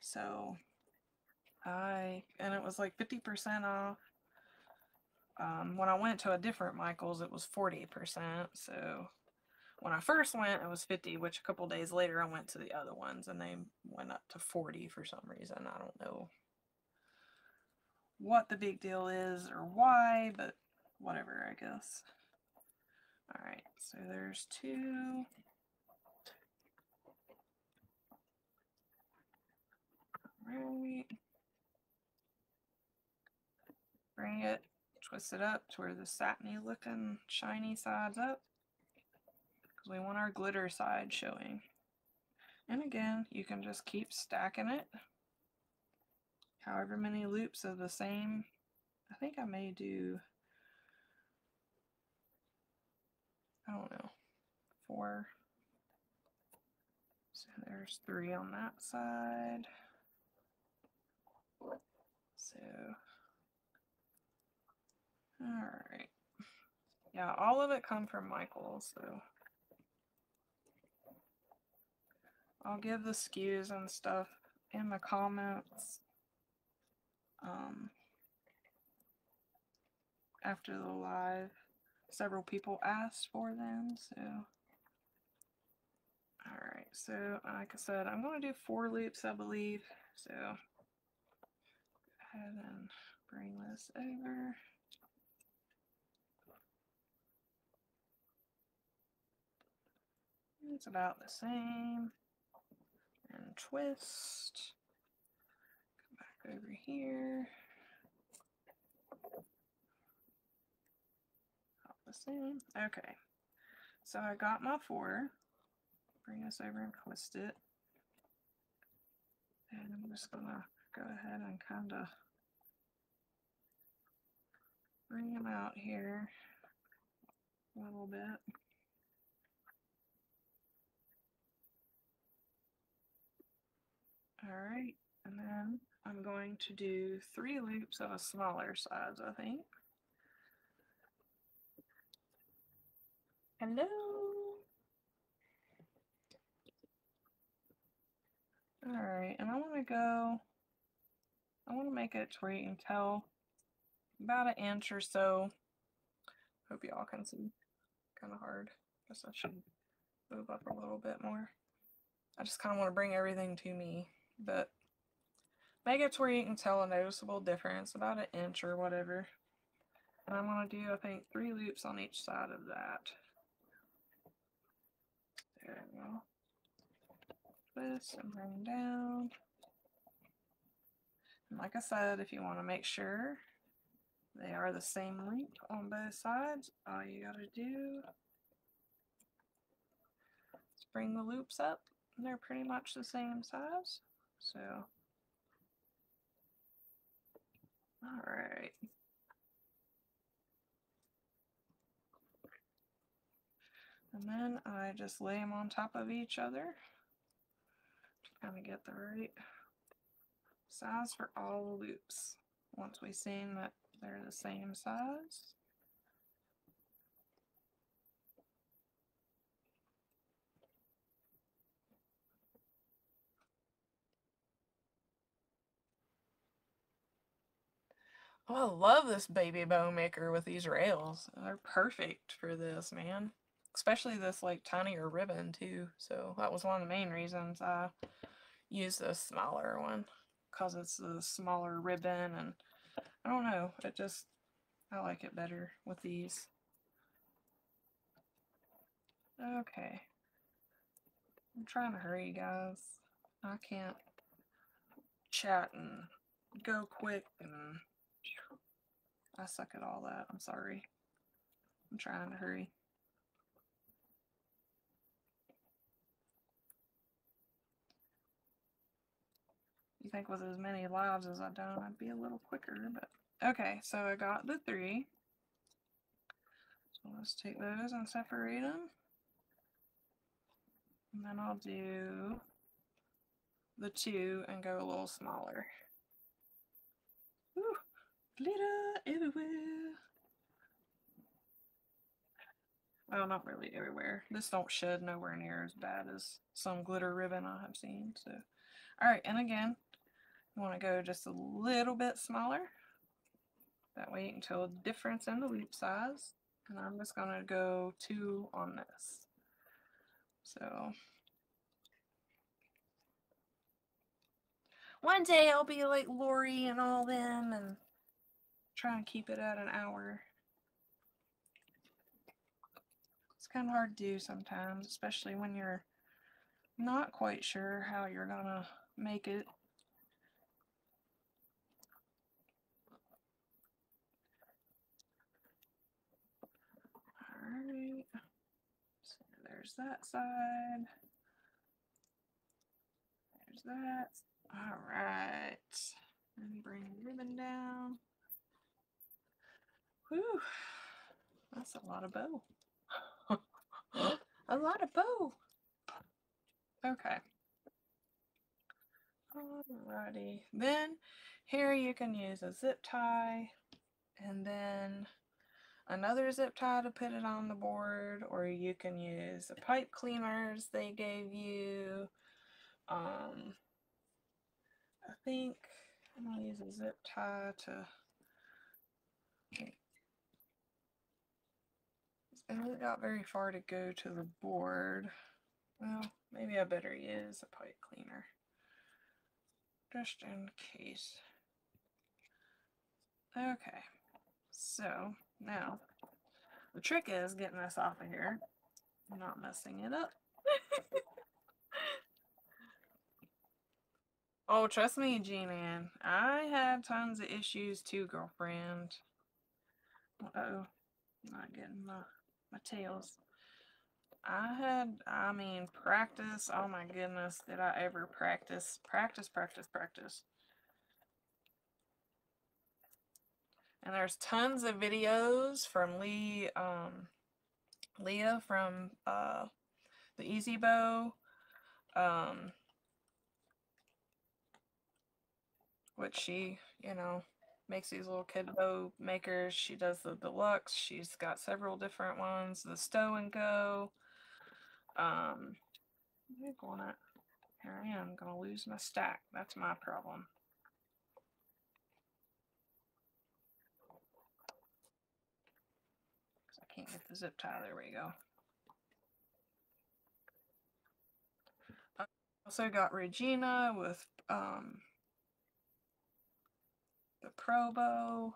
So I, and it was like fifty percent off. Um, when I went to a different Michaels it was forty percent, so when I first went, it was fifty, which a couple days later I went to the other ones, and they went up to forty for some reason. I don't know what the big deal is or why, but whatever, I guess. All right, so there's two. All right. Bring it, twist it up to where the satiny looking shiny side's up. We want our glitter side showing. And again, you can just keep stacking it. However many loops of the same. I think I may do four. So there's three on that side. So, all right. Yeah, all of it come from Michaels, so I'll give the S K Us and stuff in the comments um, after the live. Several people asked for them, so. All right, so like I said, I'm going to do four loops, I believe. So go ahead and bring this over. It's about the same. And twist. Come back over here. About the same. Okay. So I got my four. Bring this over and twist it. And I'm just going to go ahead and kind of bring them out here a little bit. All right, and then I'm going to do three loops of a smaller size, I think. Hello. All right, and I want to go, I want to make it to where you can tell about an inch or so. Hope y'all can see. Kind of hard. Guess I should move up a little bit more. I just kind of want to bring everything to me. But make it to where you can tell a noticeable difference, about an inch or whatever. And I'm going to do, I think, three loops on each side of that. There we go. Twist and bring down. And like I said, if you want to make sure they are the same length on both sides, all you got to do is bring the loops up. And they're pretty much the same size. So, all right. And then I just lay them on top of each other to kind of get the right size for all the loops. Once we've seen that they're the same size. Oh, I love this baby bow maker with these rails. They're perfect for this, man. Especially this like tinier ribbon too. So that was one of the main reasons I used this smaller one, because it's the smaller ribbon, and I don't know. It just, I like it better with these. Okay. I'm trying to hurry, guys. I can't chat and go quick and... I suck at all that. I'm sorry. I'm trying to hurry. You think with as many lives as I've done, I'd be a little quicker, but okay. So I got the three. So let's take those and separate them, and then I'll do the two and go a little smaller. Woo. Glitter everywhere. Well, not really everywhere. This don't shed nowhere near as bad as some glitter ribbon I have seen. So, all right, and again, you want to go just a little bit smaller. That way you can tell the difference in the loop size. And I'm just gonna go two on this. So. One day I'll be like Lori and all them and try and keep it at an hour. It's kind of hard to do sometimes, especially when you're not quite sure how you're gonna make it. Alright, so there's that side. There's that. Alright, and bring the ribbon down. Whew, that's a lot of bow. I lot of bow. Okay. Alrighty. Then here you can use a zip tie and then another zip tie to put it on the board, or you can use the pipe cleaners they gave you. Um, I think I'm going to use a zip tie to... I really got very far to go to the board. Well, maybe I better use a pipe cleaner. Just in case. Okay. So, now, the trick is getting this off of here. I'm not messing it up. Oh, trust me, Jean-Ann. I had tons of issues too, girlfriend. Uh-oh. Not getting my... my tails. I had, I mean, practice. Oh my goodness, did I ever practice? Practice, practice, practice. And there's tons of videos from Lee, um, Leah from uh, the Easy Bow, um, which she, you know, makes these little kid bow makers. She does the deluxe. She's got several different ones. The Stow and Go. Um, I'm gonna, here I am. Gonna lose my stack. That's my problem. Cause I can't get the zip tie. There we go. I also got Regina with um. the Pro Bow.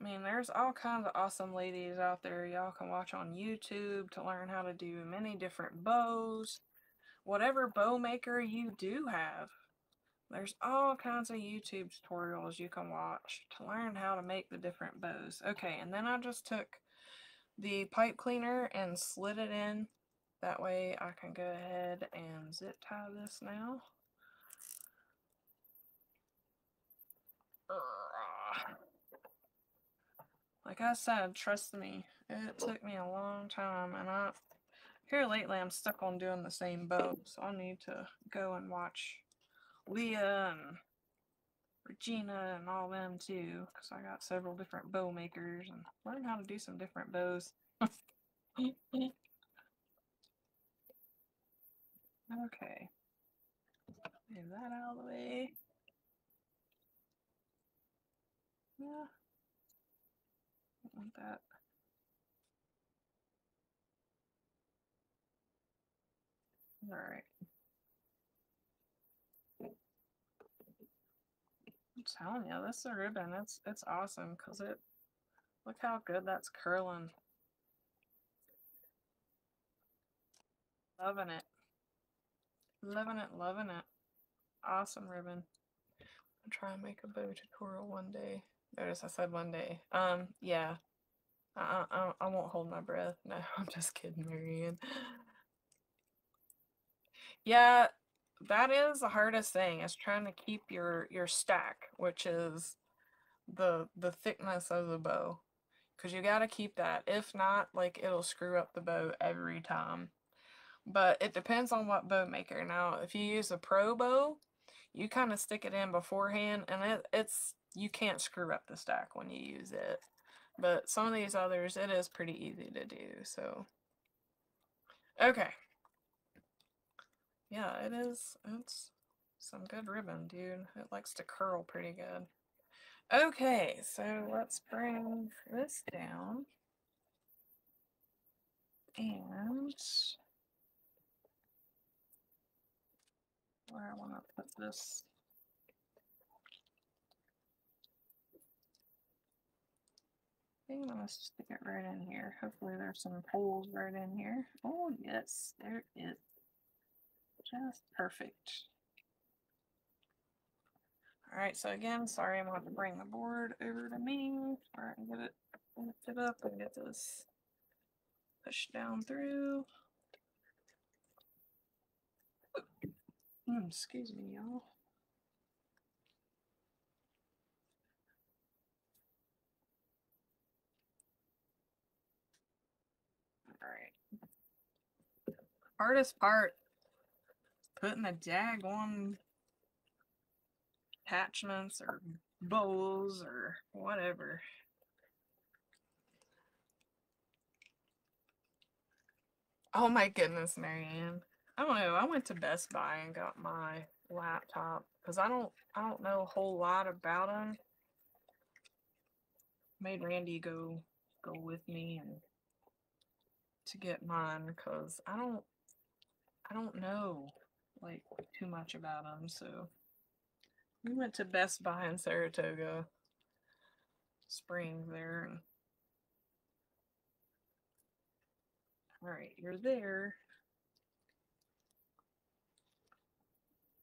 I mean, there's all kinds of awesome ladies out there y'all can watch on YouTube to learn how to do many different bows. Whatever bow maker you do have, there's all kinds of YouTube tutorials you can watch to learn how to make the different bows. Okay, and then I just took the pipe cleaner and slid it in. That way I can go ahead and zip tie this now. Like I said, trust me, it took me a long time, and I here lately I'm stuck on doing the same bow, so I need to go and watch Leah and Regina and all them too, because I got several different bow makers and learn how to do some different bows. Okay, move that out of the way. Yeah, don't want that. All right. I'm telling you, this is a ribbon. It's it's awesome because it. Look how good that's curling. Loving it. Loving it. Loving it. Awesome ribbon. I'll try and make a bow tutorial one day. Notice I said one day. Um, yeah. I, I, I won't hold my breath. No, I'm just kidding, Marianne. Yeah, that is the hardest thing, is trying to keep your, your stack, which is the, the thickness of the bow. Because you got to keep that. If not, like, it'll screw up the bow every time. But it depends on what bow maker. Now, if you use a Pro Bow, you kind of stick it in beforehand, and it, it's... you can't screw up the stack when you use it. But some of these others, it is pretty easy to do, so. Okay. Yeah, it is. It's some good ribbon, dude. It likes to curl pretty good. Okay, so let's bring this down. And where I want to put this. I think I'm going to stick it right in here. Hopefully there's some holes right in here. Oh, yes, there it is. Just perfect. All right, so again, sorry, I'm going to have to bring the board over to me where I can get it lifted up and get this pushed down through. Mm, excuse me, y'all. All right, hardest part, putting the daggone attachments or bowls or whatever. Oh my goodness, Marianne. I don't know. I went to Best Buy and got my laptop because I don't I don't know a whole lot about them. Made Randy go go with me and to get mine because I don't I don't know like too much about them. So we went to Best Buy in Saratoga Springs there. And, all right, you're there.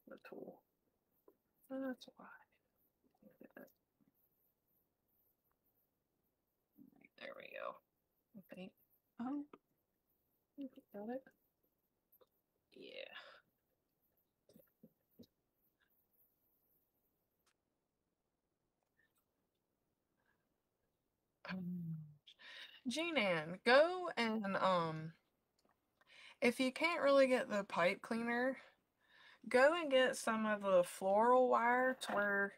The tool. That's why. There we go. I think. Oh, I think we got it. Yeah. Um, Jean Ann, go and um. If you can't really get the pipe cleaner, go and get some of the floral wire to where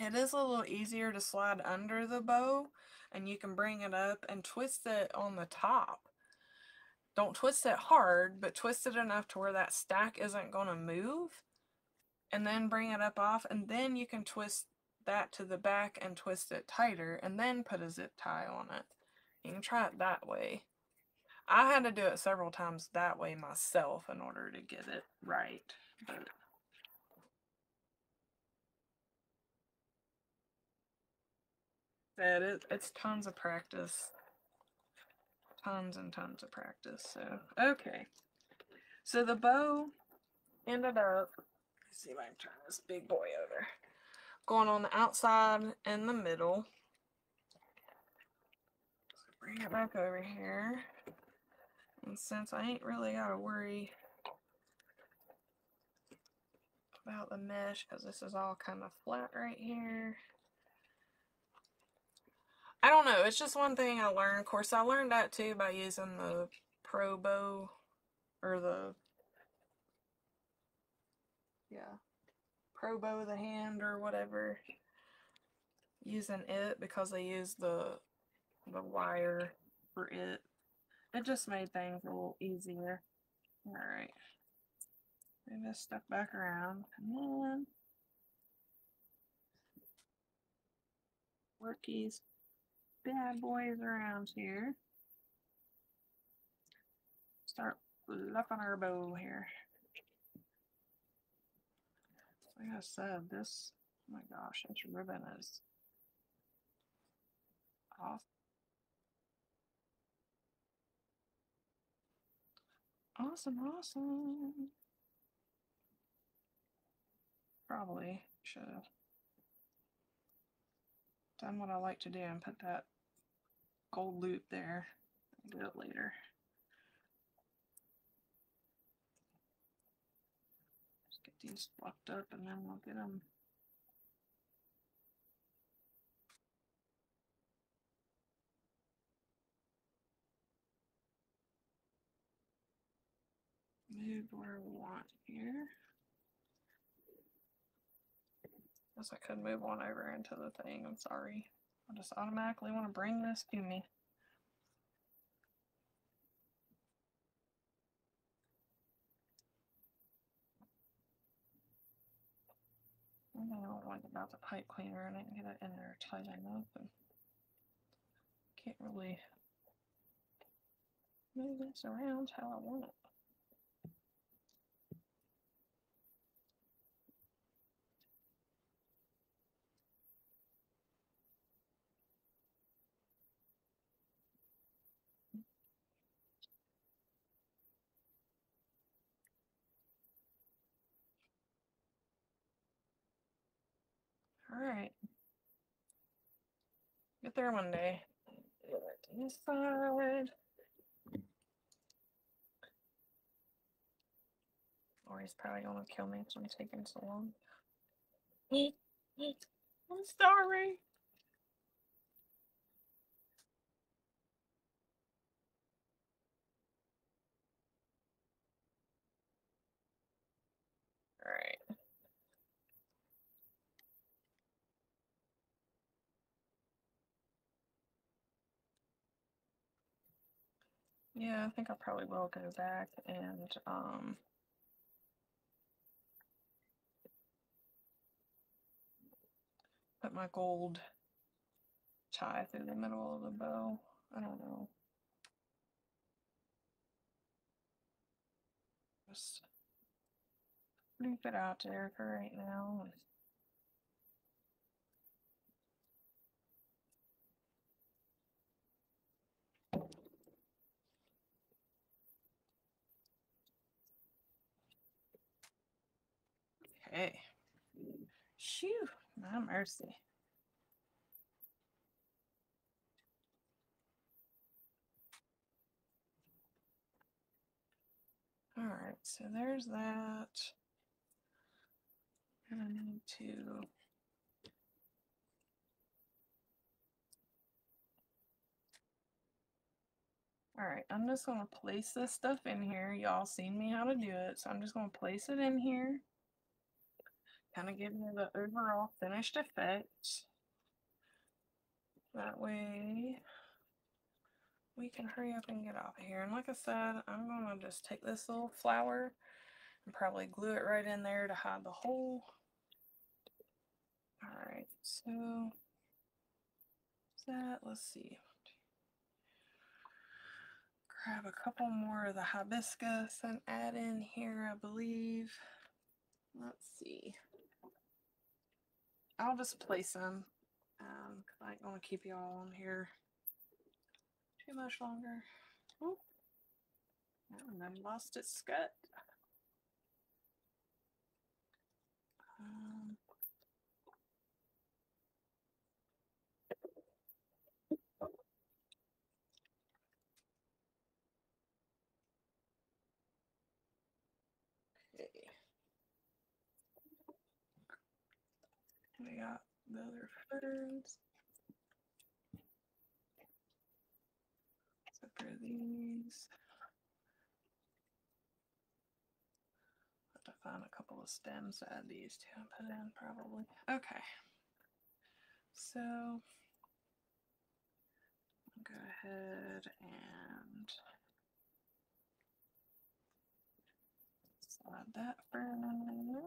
it is a little easier to slide under the bow, and you can bring it up and twist it on the top. Don't twist it hard, but twist it enough to where that stack isn't going to move, and then bring it up off, and then you can twist that to the back and twist it tighter, and then put a zip tie on it. You can try it that way. I had to do it several times that way myself in order to get it right. But that it, it's tons of practice. Tons and tons of practice. So, okay. So the bow ended up, let's see if I can turn this big boy over, going on the outside and the middle. Bring it back over here. And since I ain't really got to worry about the mesh because this is all kind of flat right here. I don't know. It's just one thing I learned. Of course, I learned that too by using the Pro Bow or the, yeah, Pro Bow the hand or whatever. Using it because I used the, the wire for it. It just made things a little easier. Alright. Move this stuff back around. Come on. Work these bad boys around here. Start fluffing our bow here. Like I said, this, oh my gosh, this ribbon is off. Awesome, awesome. Probably should have done what I like to do and put that gold loop there. I'll do it later. Just get these blocked up and then we'll get them. Move where we want here. Guess I could move one over into the thing. I'm sorry. I just automatically want to bring this to me. I don't know what about the pipe cleaner. I didn't get it in there tight enough. And can't really move this around how I want it. Alright. Get there one day. Get it to this side. Or he's probably gonna kill me because I'm taking so long. I'm sorry. Yeah, I think I probably will go back and um, put my gold tie through the middle of the bow. I don't know. Just leave it out there for right now. Okay. Phew, my mercy. All right, so there's that. And I need to All right, I'm just going to place this stuff in here. Y'all seen me how to do it, so I'm just going to place it in here. Kind of give me the overall finished effect. That way we can hurry up and get off of here. And like I said, I'm going to just take this little flower and probably glue it right in there to hide the hole. All right, so that, let's see. Grab a couple more of the hibiscus and add in here, I believe. Let's see. I'll just place them. Um, I ain't gonna keep y'all on here too much longer. Oh, and then lost its scut. Um, Okay. We got the other ferns. So for these, I'll have to find a couple of stems to add these to and put in probably. Okay. So I'll go ahead and slide that fern in there.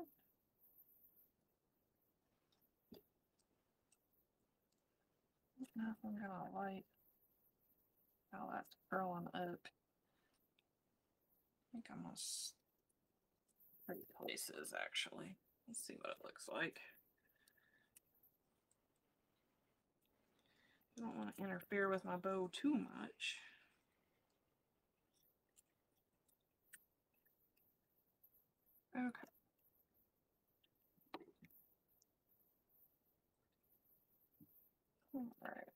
I'm gonna light. Oh, that's curling up. I think I'm gonna three places actually. Let's see what it looks like. I don't want to interfere with my bow too much. Okay. All right.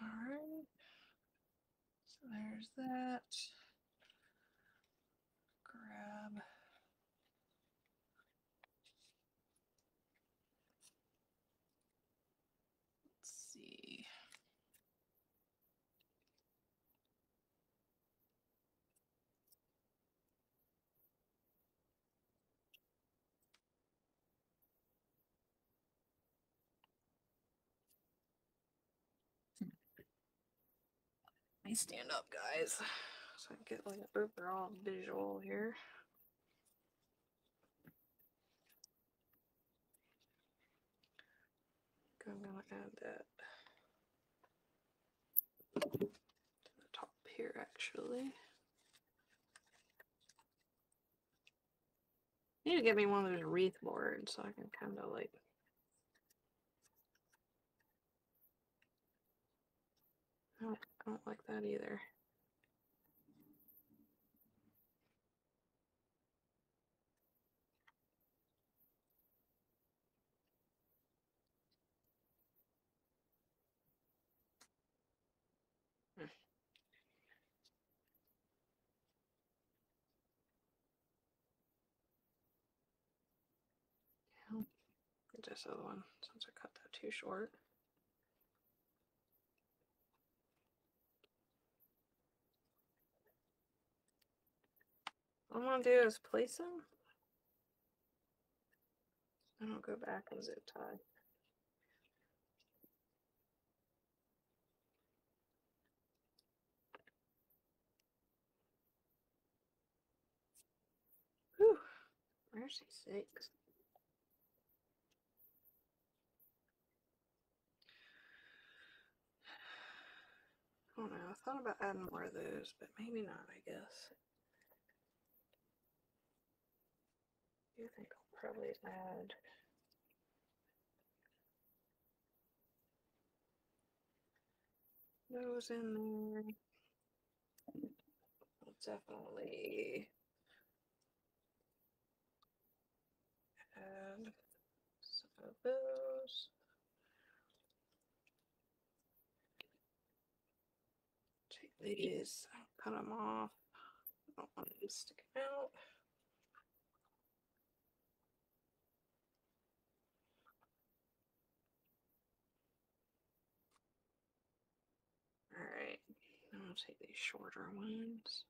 All right. So there's that. Grab. Let's see. Let me stand up, guys, so I can get like an overall visual here. I'm gonna add that to the top here, actually. I need to get me one of those wreath boards so I can kind of like. I don't, I don't like that either. Hmm. Yeah, just the other one since I cut that too short. All I'm gonna do is place them. I don't go back and zip tie. Whew, where's the six? I don't know, I thought about adding more of those, but maybe not, I guess. I do think I'll probably add those in there. I'll definitely add some of those. Take these, I'll cut them off. I don't want them sticking out. Alright, now I'll take these shorter ones.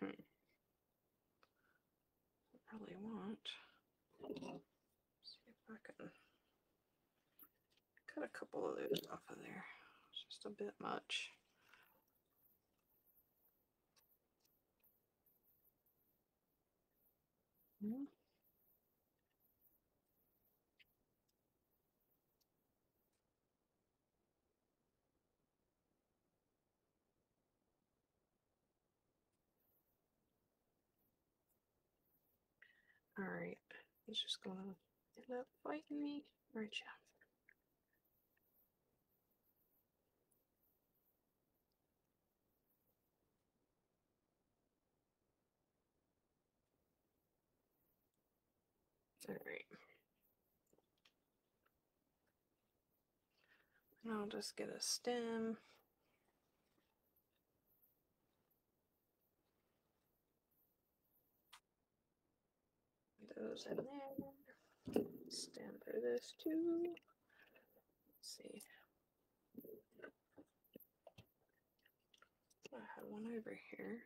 Hmm. I really want. Let's see if I can cut a couple of those off of there. It's just a bit much. Yeah. All right, it's just gonna end up biting me, right? Yeah. All right, and I'll just get a stem. Those in there. Stem for this too. Let's see. I had one over here.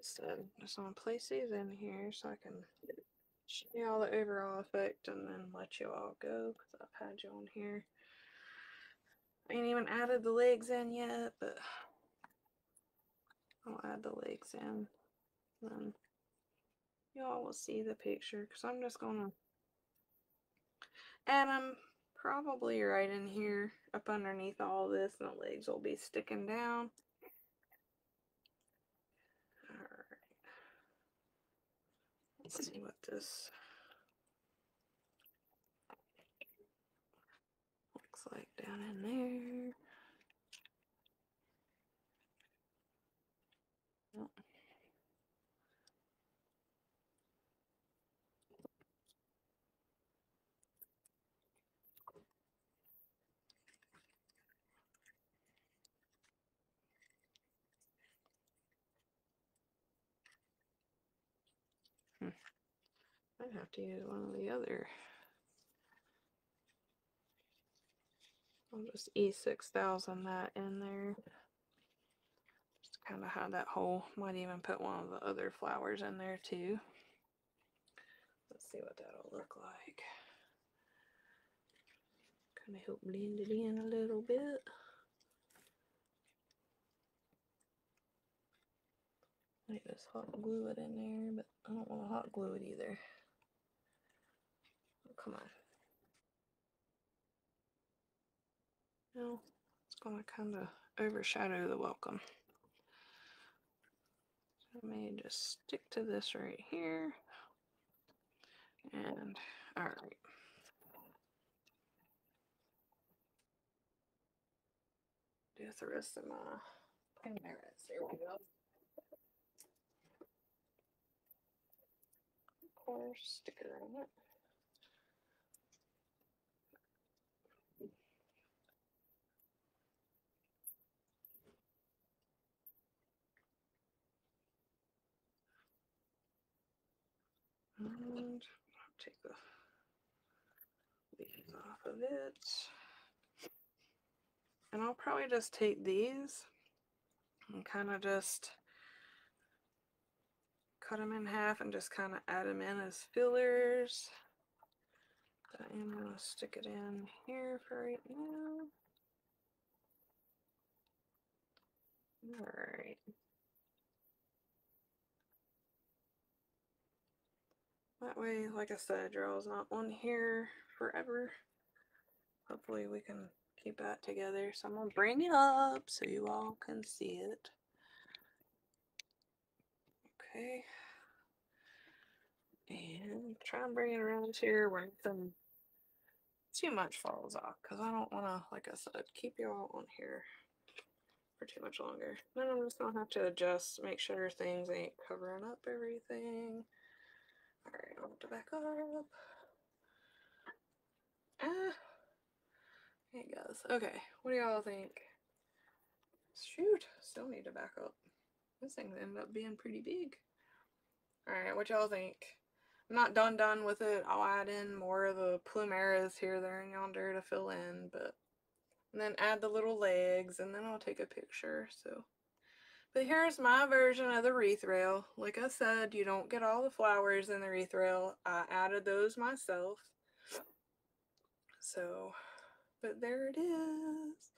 So I'm just gonna place these in here so I can show you all the overall effect and then let you all go because I've had you on here. I ain't even added the legs in yet, but I'll add the legs in. Then y'all will see the picture because I'm just gonna add them probably right in here up underneath all this, and the legs will be sticking down. All right, let's see what this looks like down in there. Oh. Hmm. I'd have to use one or the other. I'll just E six thousand that in there. Just to kind of hide that hole. Might even put one of the other flowers in there too. Let's see what that'll look like. Kind of help blend it in a little bit. I need this hot glue it in there, but I don't want to hot glue it either. Oh, come on. Now it's going to kind of overshadow the welcome. So I may just stick to this right here. And all right. Do the rest of my paintings. There we go. Of course, sticker on it. take the leaves off of it. And I'll probably just take these and kind of just cut them in half and just kind of add them in as fillers. But I am going to stick it in here for right now. Alright. That way, like I said, I draw is not on here forever. Hopefully we can keep that together. So I'm going to bring it up so you all can see it. Okay. And try and bring it around here where nothing too much falls off. Because I don't want to, like I said, keep you all on here for too much longer. Then I'm just going to have to adjust, make sure things ain't covering up everything. Alright, I'll have to back up. Ah, there it goes. Okay, what do y'all think? Shoot, still need to back up. This thing ended up being pretty big. Alright, what y'all think? I'm not done done with it. I'll add in more of the plumeras here, there, and yonder to fill in, but and then add the little legs, and then I'll take a picture. So, but here's my version of the wreath rail. Like I said, you don't get all the flowers in the wreath rail. I added those myself. So, but there it is.